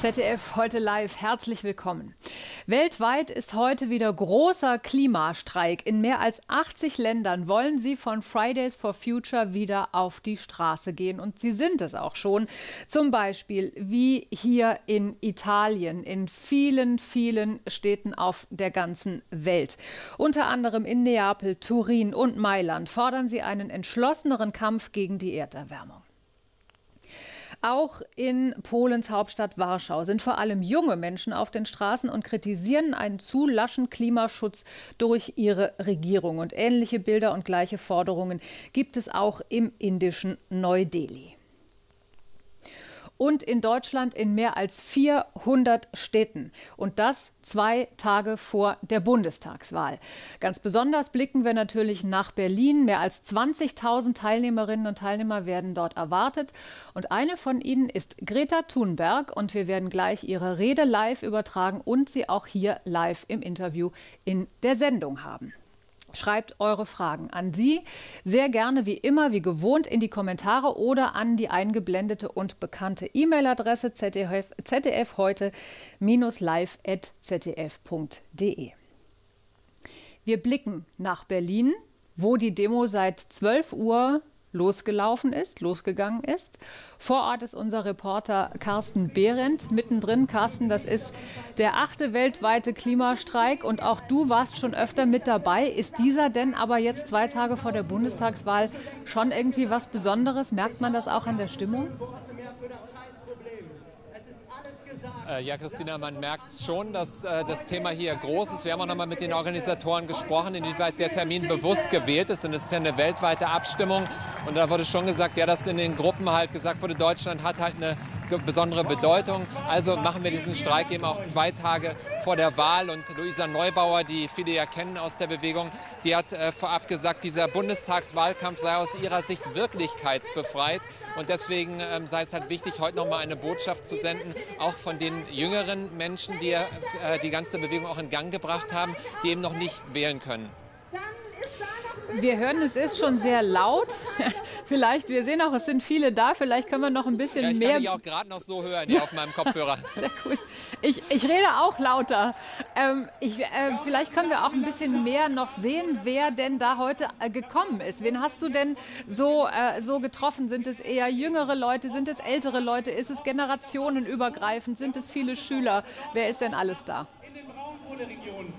ZDF heute live, herzlich willkommen. Weltweit ist heute wieder großer Klimastreik. In mehr als 80 Ländern wollen sie von Fridays for Future wieder auf die Straße gehen. Und sie sind es auch schon. Zum Beispiel wie hier in Italien, in vielen, vielen Städten auf der ganzen Welt. Unter anderem in Neapel, Turin und Mailand fordern sie einen entschlosseneren Kampf gegen die Erderwärmung. Auch in Polens Hauptstadt Warschau sind vor allem junge Menschen auf den Straßen und kritisieren einen zu laschen Klimaschutz durch ihre Regierung. Und ähnliche Bilder und gleiche Forderungen gibt es auch im indischen Neu-Delhi. Und in Deutschland in mehr als 400 Städten. Und das 2 Tage vor der Bundestagswahl. Ganz besonders blicken wir natürlich nach Berlin. Mehr als 20.000 Teilnehmerinnen und Teilnehmer werden dort erwartet. Und eine von ihnen ist Greta Thunberg. Und wir werden gleich ihre Rede live übertragen und sie auch hier live im Interview in der Sendung haben. Schreibt eure Fragen an sie sehr gerne wie immer, wie gewohnt, in die Kommentare oder an die eingeblendete und bekannte E-Mail-Adresse zdfheute-live@zdf.de. Wir blicken nach Berlin, wo die Demo seit 12 Uhr losgegangen ist. Vor Ort ist unser Reporter Carsten Behrendt mittendrin. Carsten, das ist der 8. weltweite Klimastreik und auch du warst schon öfter mit dabei. Ist dieser denn aber jetzt 2 Tage vor der Bundestagswahl schon irgendwie was Besonderes? Merkt man das auch an der Stimmung? Ja, Christina, man merkt schon, dass das Thema hier groß ist. Wir haben auch nochmal mit den Organisatoren gesprochen, inwieweit der Termin bewusst gewählt ist. Und es ist ja eine weltweite Abstimmung. Und da wurde schon gesagt, ja, dass in den Gruppen halt gesagt wurde, Deutschland hat halt eine besondere Bedeutung. Also machen wir diesen Streik eben auch 2 Tage vor der Wahl. Und Luisa Neubauer, die viele ja kennen aus der Bewegung, die hat vorab gesagt, dieser Bundestagswahlkampf sei aus ihrer Sicht wirklichkeitsbefreit. Und deswegen sei es halt wichtig, heute nochmal eine Botschaft zu senden, auch von den jüngeren Menschen, die die ganze Bewegung auch in Gang gebracht haben, die eben noch nicht wählen können. Wir hören, es ist schon sehr laut. Vielleicht, wir sehen auch, es sind viele da. Vielleicht können wir noch ein bisschen mehr. Kann ich auch gerade noch so hören, hier auf meinem Kopfhörer. Sehr cool. Ich rede auch lauter. Vielleicht können wir auch ein bisschen mehr noch sehen, wer denn da heute gekommen ist. Wen hast du denn so getroffen? Sind es eher jüngere Leute? Sind es ältere Leute? Ist es generationenübergreifend? Sind es viele Schüler? Wer ist denn alles da? In dem Raum ohne Region.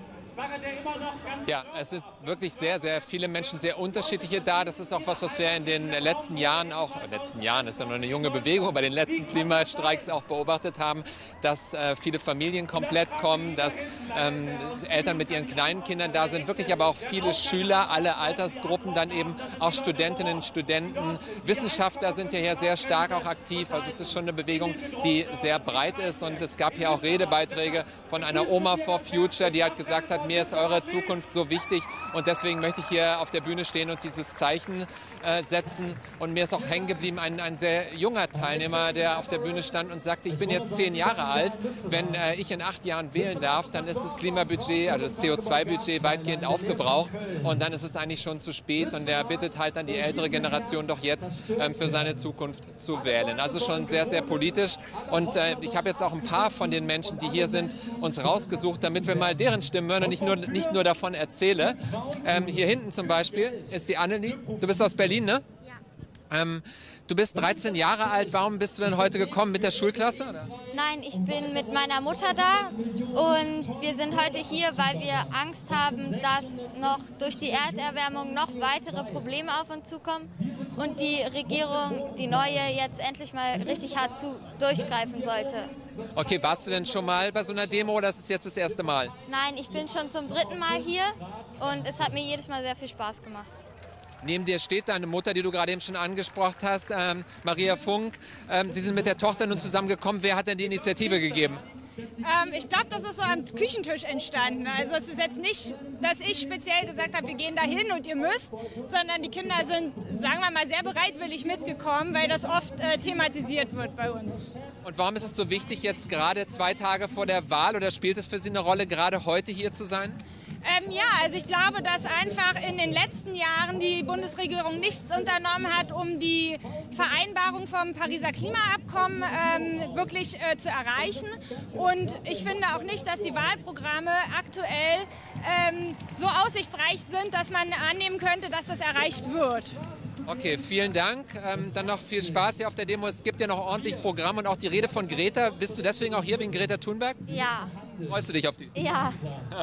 Ja, es sind wirklich sehr, sehr viele Menschen, sehr unterschiedliche da. Das ist auch was wir in den letzten Jahren ist ja noch eine junge Bewegung, bei den letzten Klimastreiks auch beobachtet haben, dass viele Familien komplett kommen, dass Eltern mit ihren kleinen Kindern da sind, wirklich aber auch viele Schüler, alle Altersgruppen, dann eben auch Studentinnen, Studenten, Wissenschaftler sind ja hier sehr stark auch aktiv. Also es ist schon eine Bewegung, die sehr breit ist und es gab hier auch Redebeiträge von einer Oma for Future, die halt gesagt hat, mir ist eure Zukunft so wichtig und deswegen möchte ich hier auf der Bühne stehen und dieses Zeichen setzen. Und mir ist auch hängen geblieben ein sehr junger Teilnehmer, der auf der Bühne stand und sagte, ich bin jetzt 10 Jahre alt, wenn ich in 8 Jahren wählen darf, dann ist das Klimabudget, also das CO2-Budget weitgehend aufgebraucht und dann ist es eigentlich schon zu spät und er bittet halt dann die ältere Generation doch jetzt für seine Zukunft zu wählen. Also schon sehr, sehr politisch und ich habe jetzt auch ein paar von den Menschen, die hier sind, uns rausgesucht, damit wir mal deren Stimmen hören und nicht nur davon erzähle. Hier hinten zum Beispiel ist die Annelie. Du bist aus Berlin, ne? Ja. Du bist 13 Jahre alt. Warum bist du denn heute gekommen? Mit der Schulklasse? Oder? Nein, ich bin mit meiner Mutter da. Und wir sind heute hier, weil wir Angst haben, dass noch durch die Erderwärmung noch weitere Probleme auf uns zukommen. Und die Regierung, die neue, jetzt endlich mal richtig hart durchgreifen sollte. Okay, warst du denn schon mal bei so einer Demo oder ist es jetzt das erste Mal? Nein, ich bin schon zum 3. Mal hier und es hat mir jedes Mal sehr viel Spaß gemacht. Neben dir steht deine Mutter, die du gerade eben schon angesprochen hast, Maria Funk. Sie sind mit der Tochter nun zusammengekommen. Wer hat denn die Initiative gegeben? Ich glaube, das ist so am Küchentisch entstanden. Also es ist jetzt nicht, dass ich speziell gesagt habe, wir gehen da hin und ihr müsst, sondern die Kinder sind, sagen wir mal, sehr bereitwillig mitgekommen, weil das oft thematisiert wird bei uns. Und warum ist es so wichtig, jetzt gerade 2 Tage vor der Wahl, oder spielt es für Sie eine Rolle, gerade heute hier zu sein? Ja, also ich glaube, dass einfach in den letzten Jahren die Bundesregierung nichts unternommen hat, um die Vereinbarung vom Pariser Klimaabkommen wirklich zu erreichen. Und ich finde auch nicht, dass die Wahlprogramme aktuell so aussichtsreich sind, dass man annehmen könnte, dass das erreicht wird. Okay, vielen Dank. Dann noch viel Spaß hier auf der Demo. Es gibt ja noch ordentlich Programm und auch die Rede von Greta. Bist du deswegen auch hier wegen Greta Thunberg? Ja. Freust du dich auf die? Ja.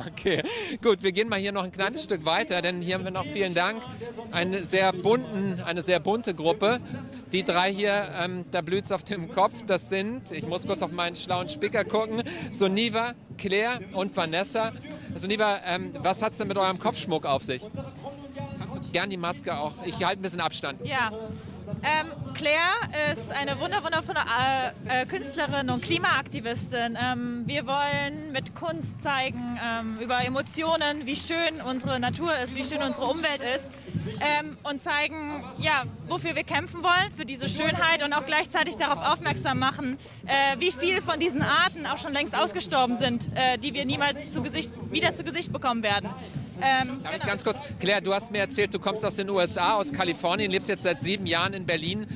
Okay, gut. Wir gehen mal hier noch ein kleines Stück weiter, denn hier haben wir noch, vielen Dank, eine sehr bunte Gruppe. Die drei hier, da blüht es auf dem Kopf, das sind, ich muss kurz auf meinen schlauen Spicker gucken, Soniva, Claire und Vanessa. Soniva, was hat es denn mit eurem Kopfschmuck auf sich? Gern die Maske auch. Ich halte ein bisschen Abstand. Ja. Claire ist eine wundervolle Künstlerin und Klimaaktivistin. Wir wollen mit Kunst zeigen, über Emotionen, wie schön unsere Natur ist, wie schön unsere Umwelt ist, und zeigen, ja, wofür wir kämpfen wollen, für diese Schönheit, und auch gleichzeitig darauf aufmerksam machen, wie viel von diesen Arten auch schon längst ausgestorben sind, die wir niemals wieder zu Gesicht bekommen werden. Darf ich ganz kurz, Claire, du hast mir erzählt, du kommst aus den USA, aus Kalifornien, lebst jetzt seit 7 Jahren in Berlin.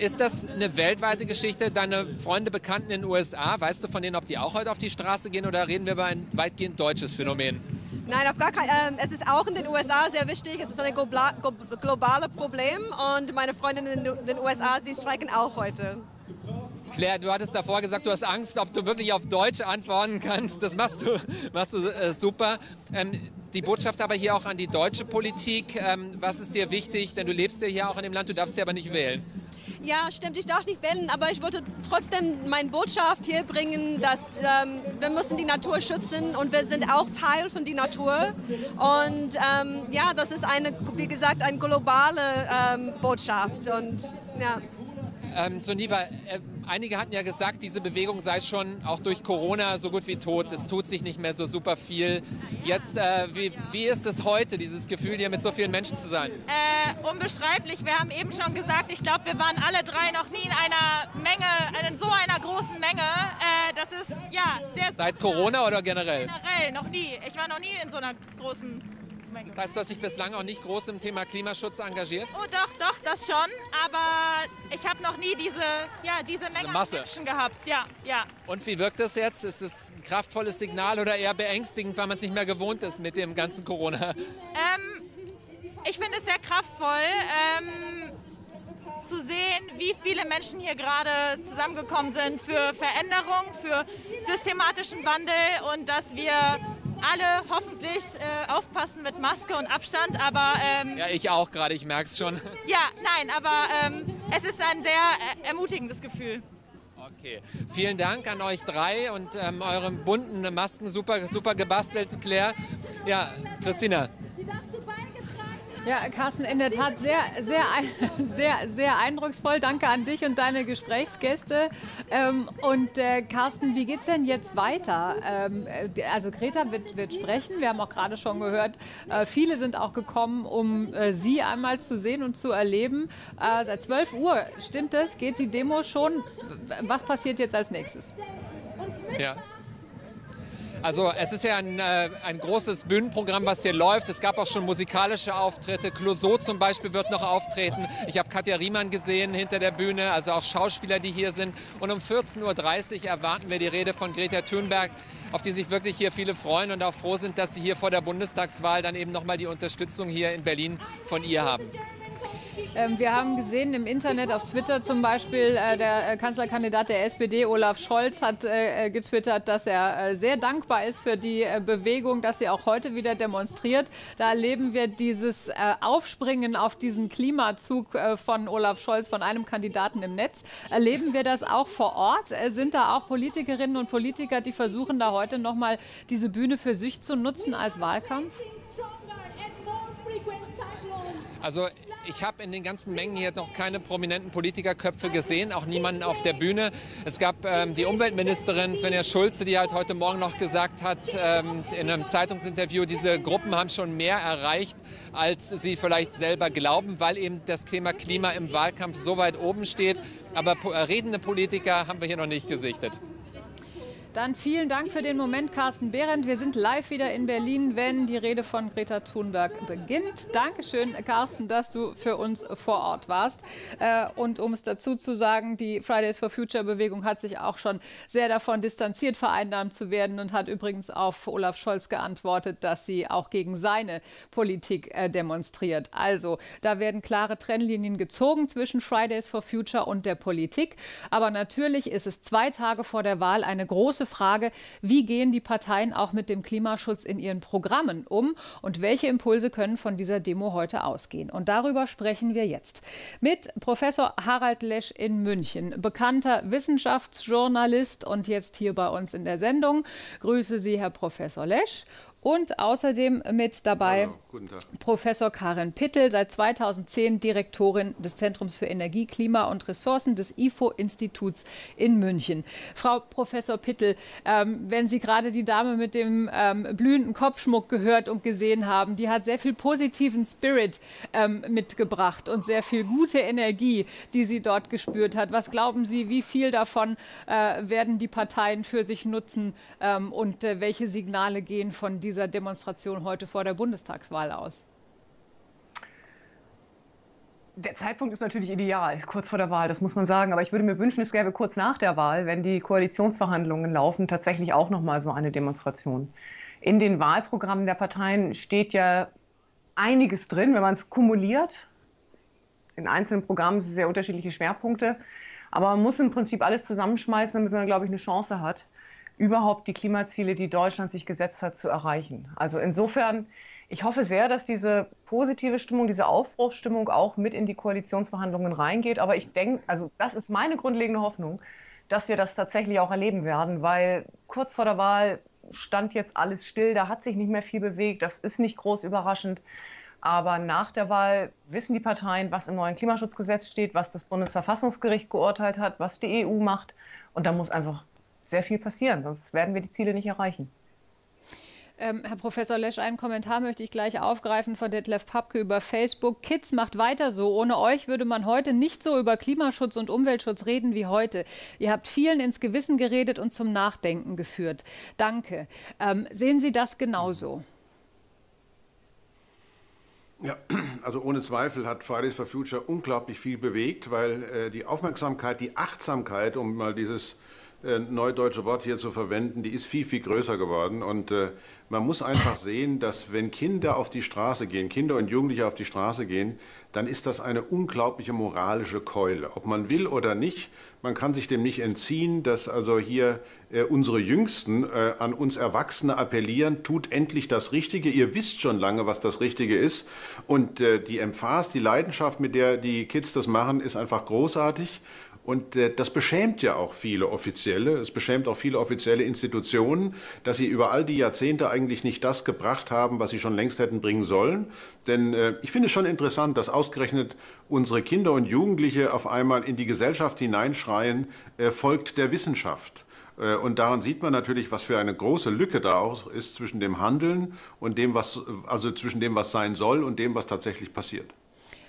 Ist das eine weltweite Geschichte? Deine Freunde, Bekannten in den USA, weißt du von denen, ob die auch heute auf die Straße gehen, oder reden wir über ein weitgehend deutsches Phänomen? Nein, auf gar keinen Fall. Es ist auch in den USA sehr wichtig. Es ist ein globales Problem, und meine Freundinnen in den USA, sie streiken auch heute. Claire, du hattest davor gesagt, du hast Angst, ob du wirklich auf Deutsch antworten kannst. Das machst du super. Die Botschaft aber hier auch an die deutsche Politik. Was ist dir wichtig? Denn du lebst ja hier auch in dem Land, du darfst ja aber nicht wählen. Ja, stimmt, ich darf nicht wählen, aber ich wollte trotzdem meine Botschaft hier bringen, dass wir müssen die Natur schützen, und wir sind auch Teil von der Natur. Und ja, das ist eine, wie gesagt, eine globale Botschaft. Und ja. Soniva, einige hatten ja gesagt, diese Bewegung sei schon auch durch Corona so gut wie tot. Es tut sich nicht mehr so super viel. Jetzt, wie ist es heute, dieses Gefühl, hier mit so vielen Menschen zu sein? Unbeschreiblich. Wir haben eben schon gesagt, ich glaube, wir waren alle drei noch nie in einer Menge, in so einer großen Menge. Das ist, ja, sehr... Seit Corona oder generell? Generell, noch nie. Ich war noch nie in so einer großen... Das heißt, du hast dich bislang auch nicht groß im Thema Klimaschutz engagiert? Oh doch, doch, das schon, aber ich habe noch nie diese Menge an Menschen gehabt. Ja, ja. Und wie wirkt das jetzt? Ist es ein kraftvolles Signal oder eher beängstigend, weil man es nicht mehr gewohnt ist mit dem ganzen Corona? Ich finde es sehr kraftvoll, zu sehen, wie viele Menschen hier gerade zusammengekommen sind für Veränderung, für systematischen Wandel, und dass wir... alle hoffentlich aufpassen mit Maske und Abstand, aber... ja, ich auch gerade, ich merke es schon. Ja, nein, aber es ist ein sehr ermutigendes Gefühl. Okay, vielen Dank an euch drei und euren bunten Masken, super, super gebastelt, Claire. Ja, Christina. Ja, Carsten, in der Tat sehr, sehr, sehr, sehr eindrucksvoll. Danke an dich und deine Gesprächsgäste. Carsten, wie geht's denn jetzt weiter? Also Greta wird sprechen. Wir haben auch gerade schon gehört, viele sind auch gekommen, um sie einmal zu sehen und zu erleben. Seit 12 Uhr, stimmt es, geht die Demo schon. Was passiert jetzt als nächstes? Ja. Also es ist ja ein großes Bühnenprogramm, was hier läuft. Es gab auch schon musikalische Auftritte. Clueso zum Beispiel wird noch auftreten. Ich habe Katja Riemann gesehen hinter der Bühne, also auch Schauspieler, die hier sind. Und um 14:30 Uhr erwarten wir die Rede von Greta Thunberg, auf die sich wirklich hier viele freuen und auch froh sind, dass sie hier vor der Bundestagswahl dann eben nochmal die Unterstützung hier in Berlin von ihr haben. Wir haben gesehen im Internet, auf Twitter zum Beispiel, der Kanzlerkandidat der SPD, Olaf Scholz, hat getwittert, dass er sehr dankbar ist für die Bewegung, dass sie auch heute wieder demonstriert. Da erleben wir dieses Aufspringen auf diesen Klimazug von Olaf Scholz, von einem Kandidaten im Netz. Erleben wir das auch vor Ort? Sind da auch Politikerinnen und Politiker, die versuchen, da heute nochmal diese Bühne für sich zu nutzen als Wahlkampf? Also ich habe in den ganzen Mengen hier noch keine prominenten Politikerköpfe gesehen, auch niemanden auf der Bühne. Es gab die Umweltministerin Svenja Schulze, die halt heute Morgen noch gesagt hat, in einem Zeitungsinterview, diese Gruppen haben schon mehr erreicht, als sie vielleicht selber glauben, weil eben das Thema Klima im Wahlkampf so weit oben steht. Aber redende Politiker haben wir hier noch nicht gesichtet. Dann vielen Dank für den Moment, Carsten Behrendt. Wir sind live wieder in Berlin, wenn die Rede von Greta Thunberg beginnt. Dankeschön, Carsten, dass du für uns vor Ort warst. Und um es dazu zu sagen, die Fridays for Future Bewegung hat sich auch schon sehr davon distanziert, vereinnahmt zu werden und hat übrigens auf Olaf Scholz geantwortet, dass sie auch gegen seine Politik demonstriert. Also, da werden klare Trennlinien gezogen zwischen Fridays for Future und der Politik. Aber natürlich ist es 2 Tage vor der Wahl eine große Frage, wie gehen die Parteien auch mit dem Klimaschutz in ihren Programmen um und welche Impulse können von dieser Demo heute ausgehen. Und darüber sprechen wir jetzt mit Professor Harald Lesch in München, bekannter Wissenschaftsjournalist und jetzt hier bei uns in der Sendung. Grüße Sie, Herr Professor Lesch. Und außerdem mit dabei Professor Karin Pittel, seit 2010 Direktorin des Zentrums für Energie, Klima und Ressourcen des IFO-Instituts in München. Frau Professor Pittel, wenn Sie gerade die Dame mit dem blühenden Kopfschmuck gehört und gesehen haben, die hat sehr viel positiven Spirit mitgebracht und sehr viel gute Energie, die sie dort gespürt hat. Was glauben Sie, wie viel davon werden die Parteien für sich nutzen und welche Signale gehen von dieser Demonstration heute vor der Bundestagswahl aus? Der Zeitpunkt ist natürlich ideal, kurz vor der Wahl, das muss man sagen. Aber ich würde mir wünschen, es gäbe kurz nach der Wahl, wenn die Koalitionsverhandlungen laufen, tatsächlich auch noch mal so eine Demonstration. In den Wahlprogrammen der Parteien steht ja einiges drin, wenn man es kumuliert. In einzelnen Programmen sind sehr unterschiedliche Schwerpunkte. Aber man muss im Prinzip alles zusammenschmeißen, damit man, glaube ich, eine Chance hat, überhaupt die Klimaziele, die Deutschland sich gesetzt hat, zu erreichen. Also insofern, ich hoffe sehr, dass diese positive Stimmung, diese Aufbruchsstimmung auch mit in die Koalitionsverhandlungen reingeht. Aber ich denke, also das ist meine grundlegende Hoffnung, dass wir das tatsächlich auch erleben werden, weil kurz vor der Wahl stand jetzt alles still, da hat sich nicht mehr viel bewegt, das ist nicht groß überraschend. Aber nach der Wahl wissen die Parteien, was im neuen Klimaschutzgesetz steht, was das Bundesverfassungsgericht geurteilt hat, was die EU macht. Und da muss einfach sehr viel passieren, sonst werden wir die Ziele nicht erreichen. Herr Professor Lesch, einen Kommentar möchte ich gleich aufgreifen von Detlef Papke über Facebook. Kids, macht weiter so. Ohne euch würde man heute nicht so über Klimaschutz und Umweltschutz reden wie heute. Ihr habt vielen ins Gewissen geredet und zum Nachdenken geführt. Danke. Sehen Sie das genauso? Ja, also ohne Zweifel hat Fridays for Future unglaublich viel bewegt, weil die Aufmerksamkeit, die Achtsamkeit, um mal dieses neudeutsche Wort hier zu verwenden, die ist viel, viel größer geworden. Und man muss einfach sehen, dass wenn Kinder auf die Straße gehen, Kinder und Jugendliche auf die Straße gehen, dann ist das eine unglaubliche moralische Keule. Ob man will oder nicht, man kann sich dem nicht entziehen, dass also hier unsere Jüngsten an uns Erwachsene appellieren, tut endlich das Richtige. Ihr wisst schon lange, was das Richtige ist. Und die Emphas, die Leidenschaft, mit der die Kids das machen, ist einfach großartig. Und das beschämt ja auch viele Offizielle, es beschämt auch viele offizielle Institutionen, dass sie über all die Jahrzehnte eigentlich nicht das gebracht haben, was sie schon längst hätten bringen sollen. Denn ich finde es schon interessant, dass ausgerechnet unsere Kinder und Jugendliche auf einmal in die Gesellschaft hineinschreien, folgt der Wissenschaft. Und daran sieht man natürlich, was für eine große Lücke da auch ist zwischen dem Handeln und dem, was, also zwischen dem, was sein soll und dem, was tatsächlich passiert.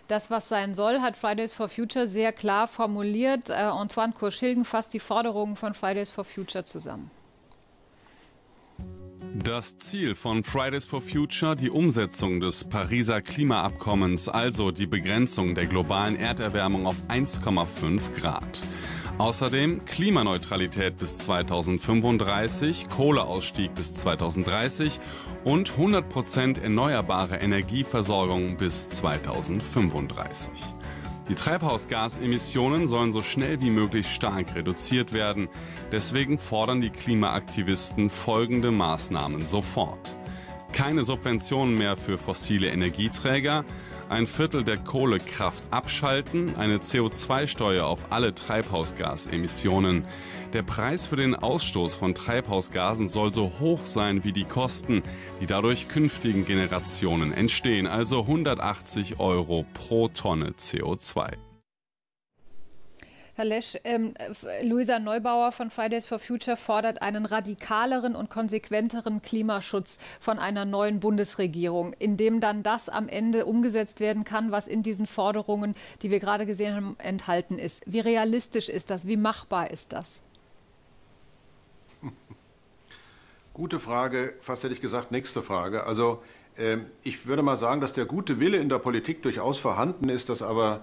Das, was sein soll, hat Fridays for Future sehr klar formuliert. Antoine Kurschilgen fasst die Forderungen von Fridays for Future zusammen. Das Ziel von Fridays for Future, die Umsetzung des Pariser Klimaabkommens, also die Begrenzung der globalen Erderwärmung auf 1,5 Grad. Außerdem Klimaneutralität bis 2035, Kohleausstieg bis 2030 und 100% erneuerbare Energieversorgung bis 2035. Die Treibhausgasemissionen sollen so schnell wie möglich stark reduziert werden. Deswegen fordern die Klimaaktivisten folgende Maßnahmen sofort. Keine Subventionen mehr für fossile Energieträger, 1/4 der Kohlekraft abschalten, eine CO2-Steuer auf alle Treibhausgasemissionen. Der Preis für den Ausstoß von Treibhausgasen soll so hoch sein wie die Kosten, die dadurch künftigen Generationen entstehen, also 180 € pro Tonne CO2. Herr Lesch, Luisa Neubauer von Fridays for Future fordert einen radikaleren und konsequenteren Klimaschutz von einer neuen Bundesregierung, in dem dann das am Ende umgesetzt werden kann, was in diesen Forderungen, die wir gerade gesehen haben, enthalten ist. Wie realistisch ist das? Wie machbar ist das? Gute Frage, fast hätte ich gesagt, nächste Frage. Also ich würde mal sagen, dass der gute Wille in der Politik durchaus vorhanden ist, dass aber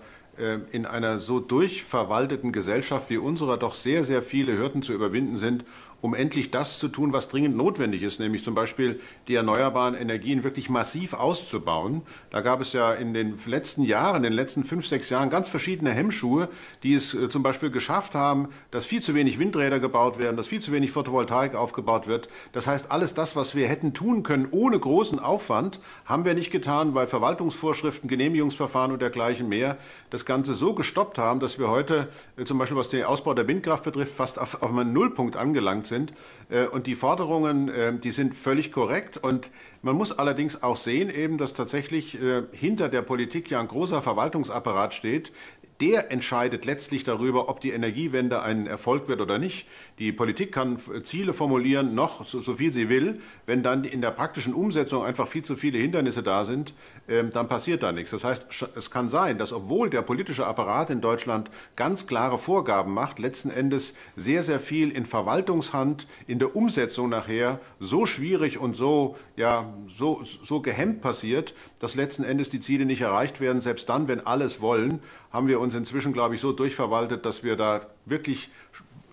in einer so durchverwalteten Gesellschaft wie unserer doch sehr, sehr viele Hürden zu überwinden sind, um endlich das zu tun, was dringend notwendig ist, nämlich zum Beispiel die erneuerbaren Energien wirklich massiv auszubauen. Da gab es ja in den letzten Jahren, in den letzten 5, 6 Jahren ganz verschiedene Hemmschuhe, die es zum Beispiel geschafft haben, dass viel zu wenig Windräder gebaut werden, dass viel zu wenig Photovoltaik aufgebaut wird. Das heißt, alles das, was wir hätten tun können ohne großen Aufwand, haben wir nicht getan, weil Verwaltungsvorschriften, Genehmigungsverfahren und dergleichen mehr das Ganze so gestoppt haben, dass wir heute zum Beispiel, was den Ausbau der Windkraft betrifft, fast auf einen Nullpunkt angelangt sind. Und die Forderungen, die sind völlig korrekt. Und man muss allerdings auch sehen, eben, dass tatsächlich hinter der Politik ja ein großer Verwaltungsapparat steht. Der entscheidet letztlich darüber, ob die Energiewende ein Erfolg wird oder nicht. Die Politik kann Ziele formulieren, noch so viel sie will. Wenn dann in der praktischen Umsetzung einfach viel zu viele Hindernisse da sind, dann passiert da nichts. Das heißt, es kann sein, dass obwohl der politische Apparat in Deutschland ganz klare Vorgaben macht, letzten Endes sehr, sehr viel in Verwaltungshand, in der Umsetzung nachher so schwierig und so gehemmt passiert, dass letzten Endes die Ziele nicht erreicht werden. Selbst dann, wenn alles wollen, haben wir uns inzwischen, glaube ich, so durchverwaltet, dass wir da wirklich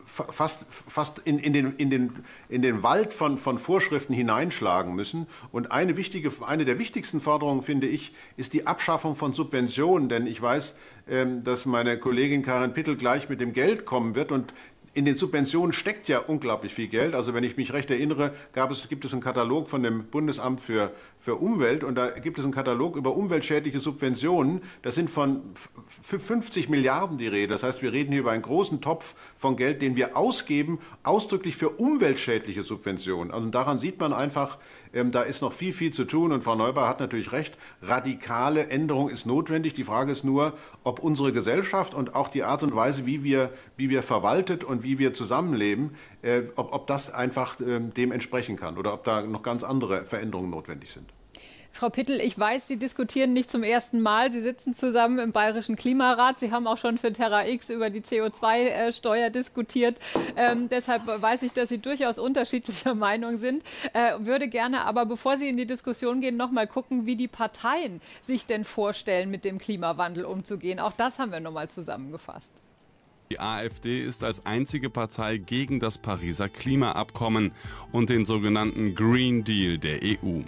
fast in den Wald von Vorschriften hineinschlagen müssen. Und eine der wichtigsten Forderungen, finde ich, ist die Abschaffung von Subventionen. Denn ich weiß, dass meine Kollegin Karin Pittel gleich mit dem Geld kommen wird. Und in den Subventionen steckt ja unglaublich viel Geld. Also wenn ich mich recht erinnere, gibt es einen Katalog von dem Bundesamt für Umwelt, und da gibt es einen Katalog über umweltschädliche Subventionen. Das sind von 50 Milliarden die Rede. Das heißt, wir reden hier über einen großen Topf von Geld, den wir ausgeben, ausdrücklich für umweltschädliche Subventionen. Also daran sieht man einfach, da ist noch viel, viel zu tun. Und Frau Neubauer hat natürlich recht, radikale Änderung ist notwendig. Die Frage ist nur, ob unsere Gesellschaft und auch die Art und Weise, wie wir verwaltet und wie wir zusammenleben, ob das einfach dem entsprechen kann oder ob da noch ganz andere Veränderungen notwendig sind. Frau Pittel, ich weiß, Sie diskutieren nicht zum ersten Mal. Sie sitzen zusammen im Bayerischen Klimarat. Sie haben auch schon für Terra X über die CO2-Steuer diskutiert. Deshalb weiß ich, dass Sie durchaus unterschiedlicher Meinung sind. Würde gerne aber, bevor Sie in die Diskussion gehen, noch mal gucken, wie die Parteien sich denn vorstellen, mit dem Klimawandel umzugehen. Auch das haben wir noch mal zusammengefasst. Die AfD ist als einzige Partei gegen das Pariser Klimaabkommen und den sogenannten Green Deal der EU.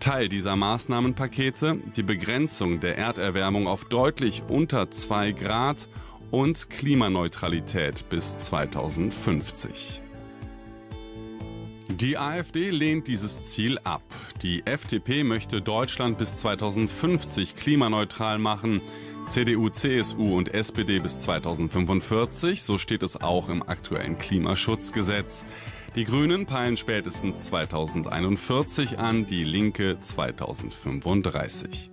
Teil dieser Maßnahmenpakete die Begrenzung der Erderwärmung auf deutlich unter 2 Grad und Klimaneutralität bis 2050. Die AfD lehnt dieses Ziel ab. Die FDP möchte Deutschland bis 2050 klimaneutral machen. CDU, CSU und SPD bis 2045, so steht es auch im aktuellen Klimaschutzgesetz. Die Grünen peilen spätestens 2041 an, die Linke 2035.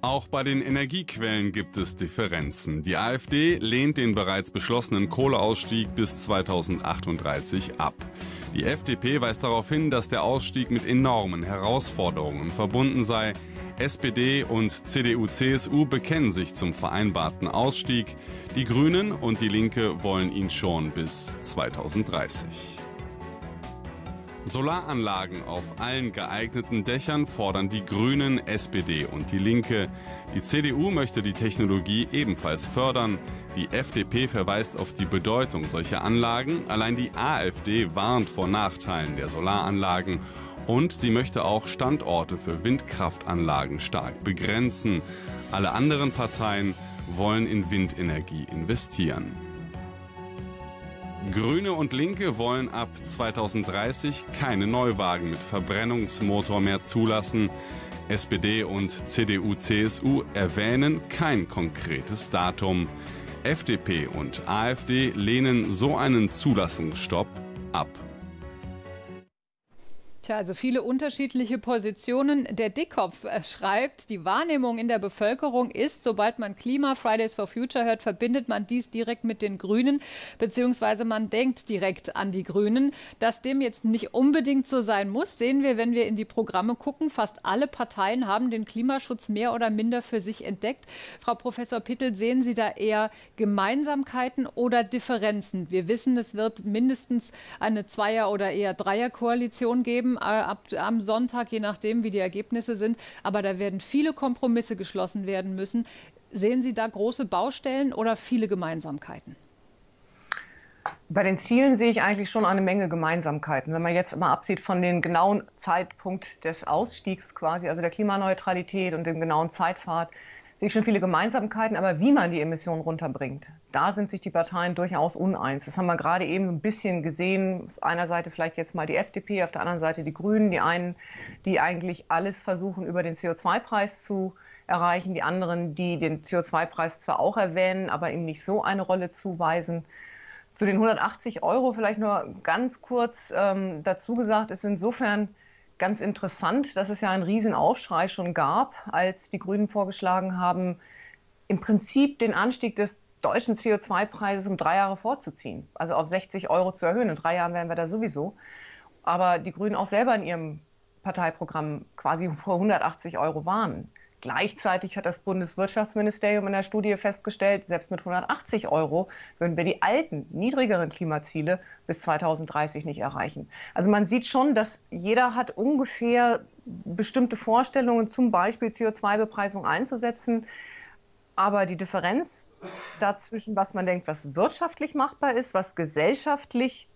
Auch bei den Energiequellen gibt es Differenzen. Die AfD lehnt den bereits beschlossenen Kohleausstieg bis 2038 ab. Die FDP weist darauf hin, dass der Ausstieg mit enormen Herausforderungen verbunden sei. SPD und CDU/CSU bekennen sich zum vereinbarten Ausstieg. Die Grünen und die Linke wollen ihn schon bis 2030. Solaranlagen auf allen geeigneten Dächern fordern die Grünen, SPD und die Linke. Die CDU möchte die Technologie ebenfalls fördern. Die FDP verweist auf die Bedeutung solcher Anlagen. Allein die AfD warnt vor Nachteilen der Solaranlagen. Und sie möchte auch Standorte für Windkraftanlagen stark begrenzen. Alle anderen Parteien wollen in Windenergie investieren. Grüne und Linke wollen ab 2030 keine Neuwagen mit Verbrennungsmotor mehr zulassen. SPD und CDU/CSU erwähnen kein konkretes Datum. FDP und AfD lehnen so einen Zulassungsstopp ab. Tja, also viele unterschiedliche Positionen. Der Dickkopf schreibt, die Wahrnehmung in der Bevölkerung ist, sobald man Klima, Fridays for Future hört, verbindet man dies direkt mit den Grünen, beziehungsweise man denkt direkt an die Grünen. Dass dem jetzt nicht unbedingt so sein muss, sehen wir, wenn wir in die Programme gucken. Fast alle Parteien haben den Klimaschutz mehr oder minder für sich entdeckt. Frau Professor Pittel, sehen Sie da eher Gemeinsamkeiten oder Differenzen? Wir wissen, es wird mindestens eine Zweier- oder eher Dreierkoalition geben. Am Sonntag, je nachdem, wie die Ergebnisse sind. Aber da werden viele Kompromisse geschlossen werden müssen. Sehen Sie da große Baustellen oder viele Gemeinsamkeiten? Bei den Zielen sehe ich eigentlich schon eine Menge Gemeinsamkeiten. Wenn man jetzt mal absieht von dem genauen Zeitpunkt des Ausstiegs quasi, also der Klimaneutralität und dem genauen Zeitpfad, sehe ich schon viele Gemeinsamkeiten. Aber wie man die Emissionen runterbringt, da sind sich die Parteien durchaus uneins. Das haben wir gerade eben ein bisschen gesehen. Auf einer Seite vielleicht jetzt mal die FDP, auf der anderen Seite die Grünen. Die einen, die eigentlich alles versuchen, über den CO2-Preis zu erreichen. Die anderen, die den CO2-Preis zwar auch erwähnen, aber ihm nicht so eine Rolle zuweisen. Zu den 180 € vielleicht nur ganz kurz dazu gesagt, ist insofern ganz interessant, dass es ja einen Riesenaufschrei schon gab, als die Grünen vorgeschlagen haben, im Prinzip den Anstieg des deutschen CO2-Preises um 3 Jahre vorzuziehen, also auf 60 € zu erhöhen. In 3 Jahren wären wir da sowieso. Aber die Grünen auch selber in ihrem Parteiprogramm quasi vor 180 € waren. Gleichzeitig hat das Bundeswirtschaftsministerium in der Studie festgestellt, selbst mit 180 € würden wir die alten, niedrigeren Klimaziele bis 2030 nicht erreichen. Also man sieht schon, dass jeder hat ungefähr bestimmte Vorstellungen, zum Beispiel CO2-Bepreisung einzusetzen. Aber die Differenz dazwischen, was man denkt, was wirtschaftlich machbar ist, was gesellschaftlich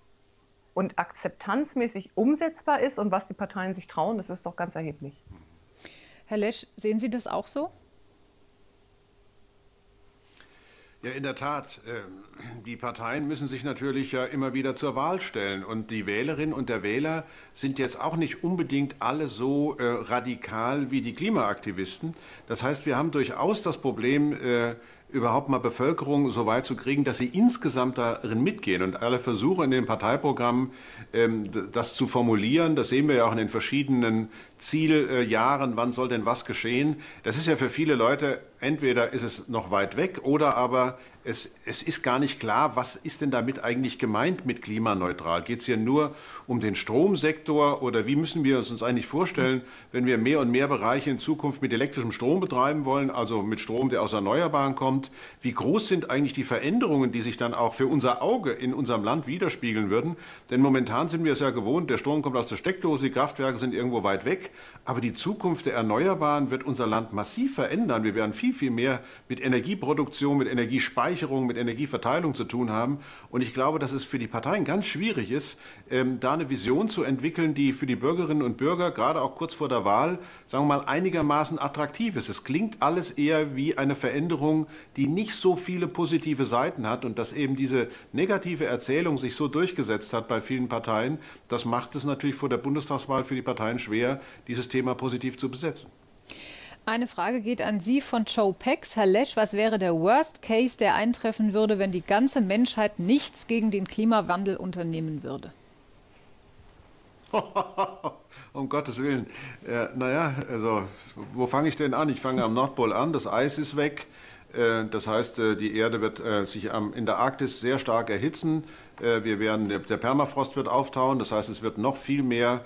und akzeptanzmäßig umsetzbar ist und was die Parteien sich trauen, das ist doch ganz erheblich. Herr Lesch, sehen Sie das auch so? Ja, in der Tat. Die Parteien müssen sich natürlich ja immer wieder zur Wahl stellen. Und die Wählerinnen und der Wähler sind jetzt auch nicht unbedingt alle so radikal wie die Klimaaktivisten. Das heißt, wir haben durchaus das Problem, überhaupt mal Bevölkerung so weit zu kriegen, dass sie insgesamt darin mitgehen. Und alle Versuche in den Parteiprogrammen, das zu formulieren, das sehen wir ja auch in den verschiedenen Zieljahren, wann soll denn was geschehen. Das ist ja für viele Leute, entweder ist es noch weit weg oder aber es ist gar nicht klar, was ist denn damit eigentlich gemeint mit klimaneutral? Geht es hier nur um den Stromsektor oder wie müssen wir uns eigentlich vorstellen, wenn wir mehr und mehr Bereiche in Zukunft mit elektrischem Strom betreiben wollen, also mit Strom, der aus Erneuerbaren kommt? Wie groß sind eigentlich die Veränderungen, die sich dann auch für unser Auge in unserem Land widerspiegeln würden? Denn momentan sind wir es ja gewohnt, der Strom kommt aus der Steckdose, die Kraftwerke sind irgendwo weit weg. Aber die Zukunft der Erneuerbaren wird unser Land massiv verändern. Wir werden viel, viel mehr mit Energieproduktion, mit Energiespeicherung, mit Energieverteilung zu tun haben. Und ich glaube, dass es für die Parteien ganz schwierig ist, da eine Vision zu entwickeln, die für die Bürgerinnen und Bürger, gerade auch kurz vor der Wahl, sagen wir mal, einigermaßen attraktiv ist. Es klingt alles eher wie eine Veränderung, die nicht so viele positive Seiten hat. Und dass eben diese negative Erzählung sich so durchgesetzt hat bei vielen Parteien, das macht es natürlich vor der Bundestagswahl für die Parteien schwer, dieses Thema positiv zu besetzen. Eine Frage geht an Sie von Joe Pex. Herr Lesch, was wäre der Worst Case, der eintreffen würde, wenn die ganze Menschheit nichts gegen den Klimawandel unternehmen würde? Um Gottes Willen. Naja, also wo fange ich denn an? Ich fange am Nordpol an, das Eis ist weg. Das heißt, die Erde wird sich in der Arktis sehr stark erhitzen. Der Permafrost wird auftauen, das heißt, es wird noch viel mehr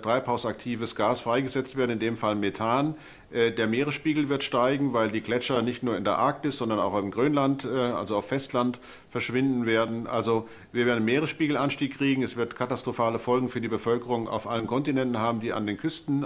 treibhausaktives Gas freigesetzt werden, in dem Fall Methan. Der Meeresspiegel wird steigen, weil die Gletscher nicht nur in der Arktis, sondern auch im Grönland, also auf Festland, verschwinden werden. Also wir werden einen Meeresspiegelanstieg kriegen. Es wird katastrophale Folgen für die Bevölkerung auf allen Kontinenten haben, die an den Küsten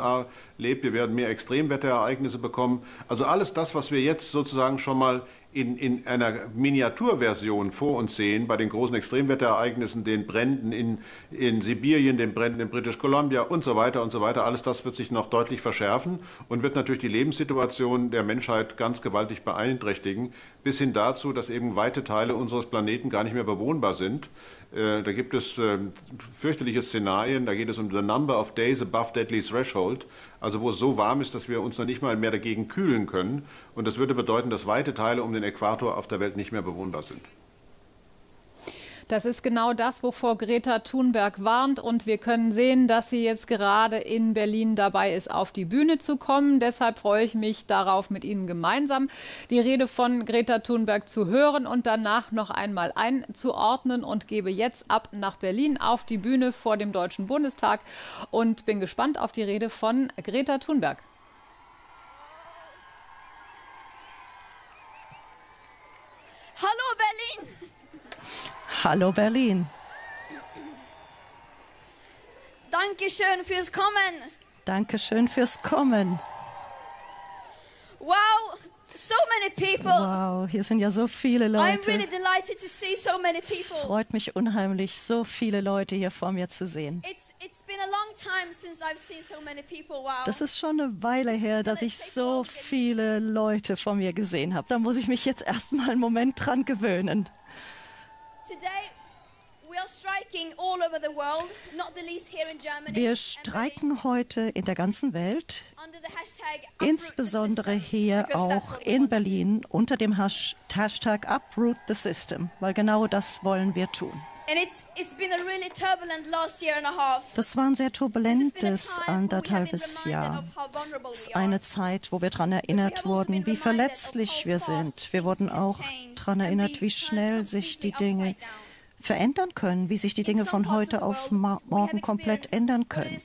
lebt. Wir werden mehr Extremwetterereignisse bekommen. Also alles das, was wir jetzt sozusagen schon mal in einer Miniaturversion vor uns sehen, bei den großen Extremwetterereignissen, den Bränden in Sibirien, den Bränden in British Columbia und so weiter, alles das wird sich noch deutlich verschärfen und wird natürlich die Lebenssituation der Menschheit ganz gewaltig beeinträchtigen, bis hin dazu, dass eben weite Teile unseres Planeten gar nicht mehr bewohnbar sind. Da gibt es fürchterliche Szenarien, da geht es um the number of days above deadly threshold, also wo es so warm ist, dass wir uns noch nicht mal mehr dagegen kühlen können. Und das würde bedeuten, dass weite Teile um den Äquator auf der Welt nicht mehr bewohnbar sind. Das ist genau das, wovor Greta Thunberg warnt. Und wir können sehen, dass sie jetzt gerade in Berlin dabei ist, auf die Bühne zu kommen. Deshalb freue ich mich darauf, mit Ihnen gemeinsam die Rede von Greta Thunberg zu hören und danach noch einmal einzuordnen, und gebe jetzt ab nach Berlin auf die Bühne vor dem Deutschen Bundestag und bin gespannt auf die Rede von Greta Thunberg. Hallo Berlin! Hallo Berlin! Dankeschön fürs Kommen! Dankeschön fürs Kommen! Wow! So many people. Wow, hier sind ja so viele Leute. Really to see so many. Es freut mich unheimlich, so viele Leute hier vor mir zu sehen. Das ist schon eine Weile her, dass ich so viele Leute vor mir gesehen habe. Da muss ich mich jetzt erstmal einen Moment dran gewöhnen. Wir streiken heute in der ganzen Welt, insbesondere hier auch in Berlin, unter dem Hashtag Uproot the System, weil genau das wollen wir tun. Das war ein sehr turbulentes anderthalbes Jahr. Es ist eine Zeit, wo wir daran erinnert wurden, wie verletzlich wir sind. Wir wurden auch daran erinnert, wie schnell sich die Dinge verändern können, wie sich die Dinge von heute auf morgen komplett ändern können.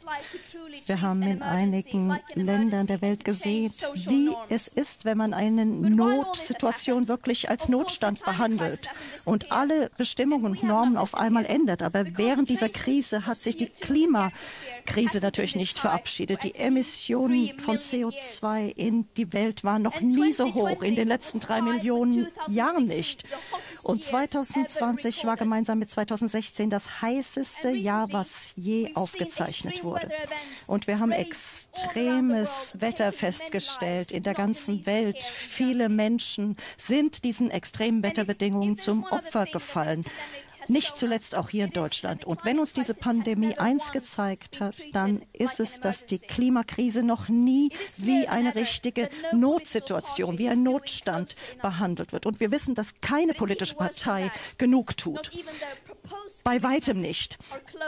Wir haben in einigen Ländern der Welt gesehen, wie es ist, wenn man eine Notsituation wirklich als Notstand behandelt und alle Bestimmungen und Normen auf einmal ändert. Aber während dieser Krise hat sich die Klimakrise natürlich nicht verabschiedet. Die Emissionen von CO2 in die Welt waren noch nie so hoch, in den letzten 3 Millionen Jahren nicht. Und 2020 war gemeinsam mit 2016 das heißeste Jahr, was je aufgezeichnet wurde. Und wir haben extremes Wetter festgestellt in der ganzen Welt. Viele Menschen sind diesen extremen Wetterbedingungen zum Opfer gefallen. Nicht zuletzt auch hier in Deutschland. Und wenn uns diese Pandemie eins gezeigt hat, dann ist es, dass die Klimakrise noch nie wie eine richtige Notsituation, wie ein Notstand behandelt wird. Und wir wissen, dass keine politische Partei genug tut. Bei weitem nicht.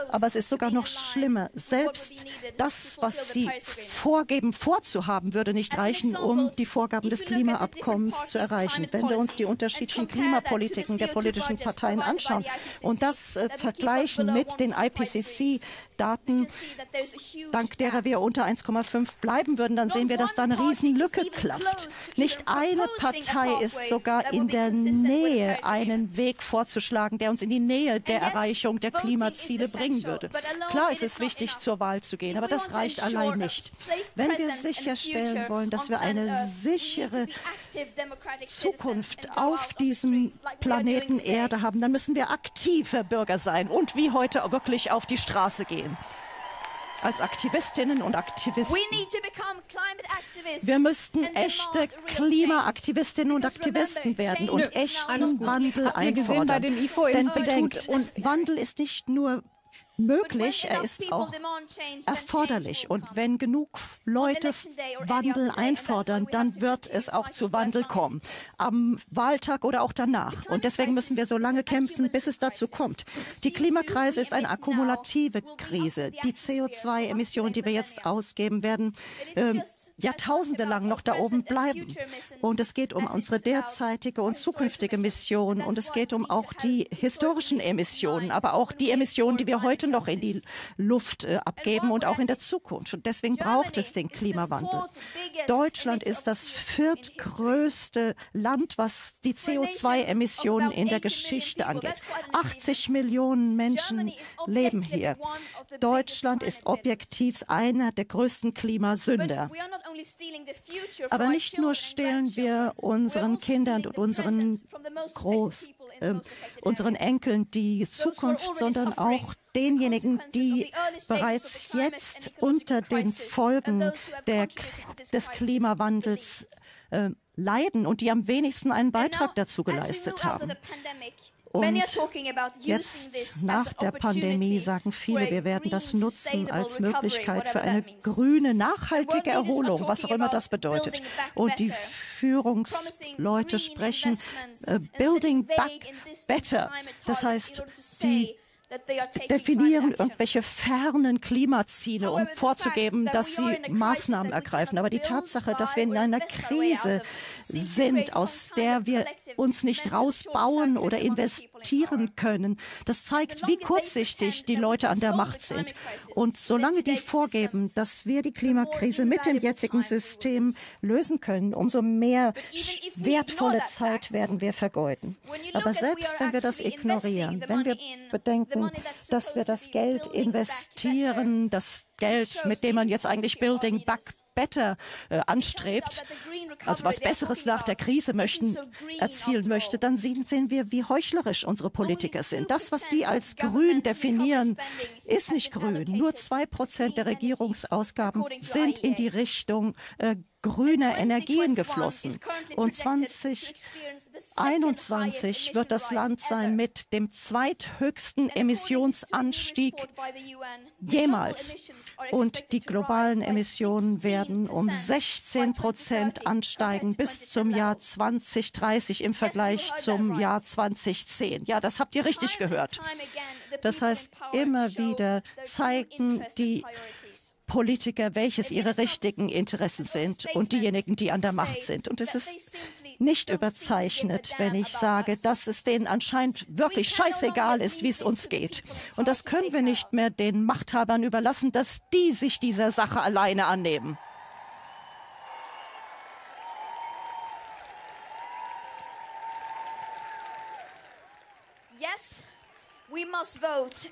Aber es ist sogar noch schlimmer. Selbst das, was sie vorgeben, vorzuhaben, würde nicht reichen, um die Vorgaben des Klimaabkommens zu erreichen. Wenn wir uns die unterschiedlichen Klimapolitiken der politischen Parteien anschauen und das vergleichen mit den IPCC-Daten, dank derer wir unter 1,5 bleiben würden, dann sehen wir, dass da eine Riesenlücke klafft. Nicht eine Partei ist sogar in der Nähe, einen Weg vorzuschlagen, der uns in die Nähe der Erreichung der Klimaziele bringen würde. Klar, es ist wichtig, zur Wahl zu gehen, aber das reicht allein nicht. Wenn wir sicherstellen wollen, dass wir eine sichere Zukunft auf diesem Planeten Erde haben, dann müssen wir aktive Bürger sein und wie heute wirklich auf die Straße gehen. Als Aktivistinnen und Aktivisten. Wir müssten echte Klimaaktivistinnen und Aktivisten werden und echten Wandel einfordern. Denn bedenkt, Wandel ist nicht nur möglich, er ist auch erforderlich. Und wenn genug Leute Wandel einfordern, dann wird es auch zu Wandel kommen. Am Wahltag oder auch danach. Und deswegen müssen wir so lange kämpfen, bis es dazu kommt. Die Klimakrise ist eine akkumulative Krise. Die CO2-Emissionen, die wir jetzt ausgeben, werden Jahrtausende lang noch da oben bleiben. Und es geht um unsere derzeitige und zukünftige Mission. Und es geht um auch die historischen Emissionen, aber auch die Emissionen, die wir heute noch in die Luft abgeben und auch in der Zukunft. Und deswegen braucht es den Klimawandel. Deutschland ist das 4. größte Land, was die CO2-Emissionen in der Geschichte angeht. 80 Millionen Menschen leben hier. Deutschland ist objektiv einer der größten Klimasünder. Aber nicht nur stehlen wir unseren Kindern und unseren Enkeln die Zukunft, sondern auch denjenigen, die bereits jetzt unter den Folgen des Klimawandels leiden und die am wenigsten einen Beitrag dazu geleistet haben. Und jetzt nach der Pandemie sagen viele, wir werden das nutzen als Möglichkeit für eine grüne, nachhaltige Erholung, was auch immer das bedeutet. Und die Führungsleute sprechen Building Back Better, das heißt, die definieren irgendwelche fernen Klimaziele, um vorzugeben, dass sie Maßnahmen ergreifen. Aber die Tatsache, dass wir in einer Krise sind, aus der wir uns nicht rausbauen oder investieren können, das zeigt, wie kurzsichtig die Leute an der Macht sind. Und solange die vorgeben, dass wir die Klimakrise mit dem jetzigen System lösen können, umso mehr wertvolle Zeit werden wir vergeuden. Aber selbst wenn wir das ignorieren, wenn wir bedenken, dass wir das Geld investieren, das Geld, mit dem man jetzt eigentlich Building Back Better anstrebt, also was Besseres nach der Krise erzielen möchte, dann sehen wir, wie heuchlerisch unsere Politiker sind. Das, was die als grün definieren, ist nicht grün. Nur 2% der Regierungsausgaben sind in die Richtung grüner Energien geflossen. Und 2021 wird das Land sein mit dem zweithöchsten Emissionsanstieg jemals. Und die globalen Emissionen werden um 16% ansteigen bis zum Jahr 2030 im Vergleich zum Jahr 2010. Ja, das habt ihr richtig gehört. Das heißt, immer wieder zeigen die Politiker, welches ihre richtigen Interessen sind und diejenigen, die an der Macht sind. Und es ist nicht überzeichnet, wenn ich sage, dass es denen anscheinend wirklich scheißegal ist, wie es uns geht. Und das können wir nicht mehr den Machthabern überlassen, dass die sich dieser Sache alleine annehmen.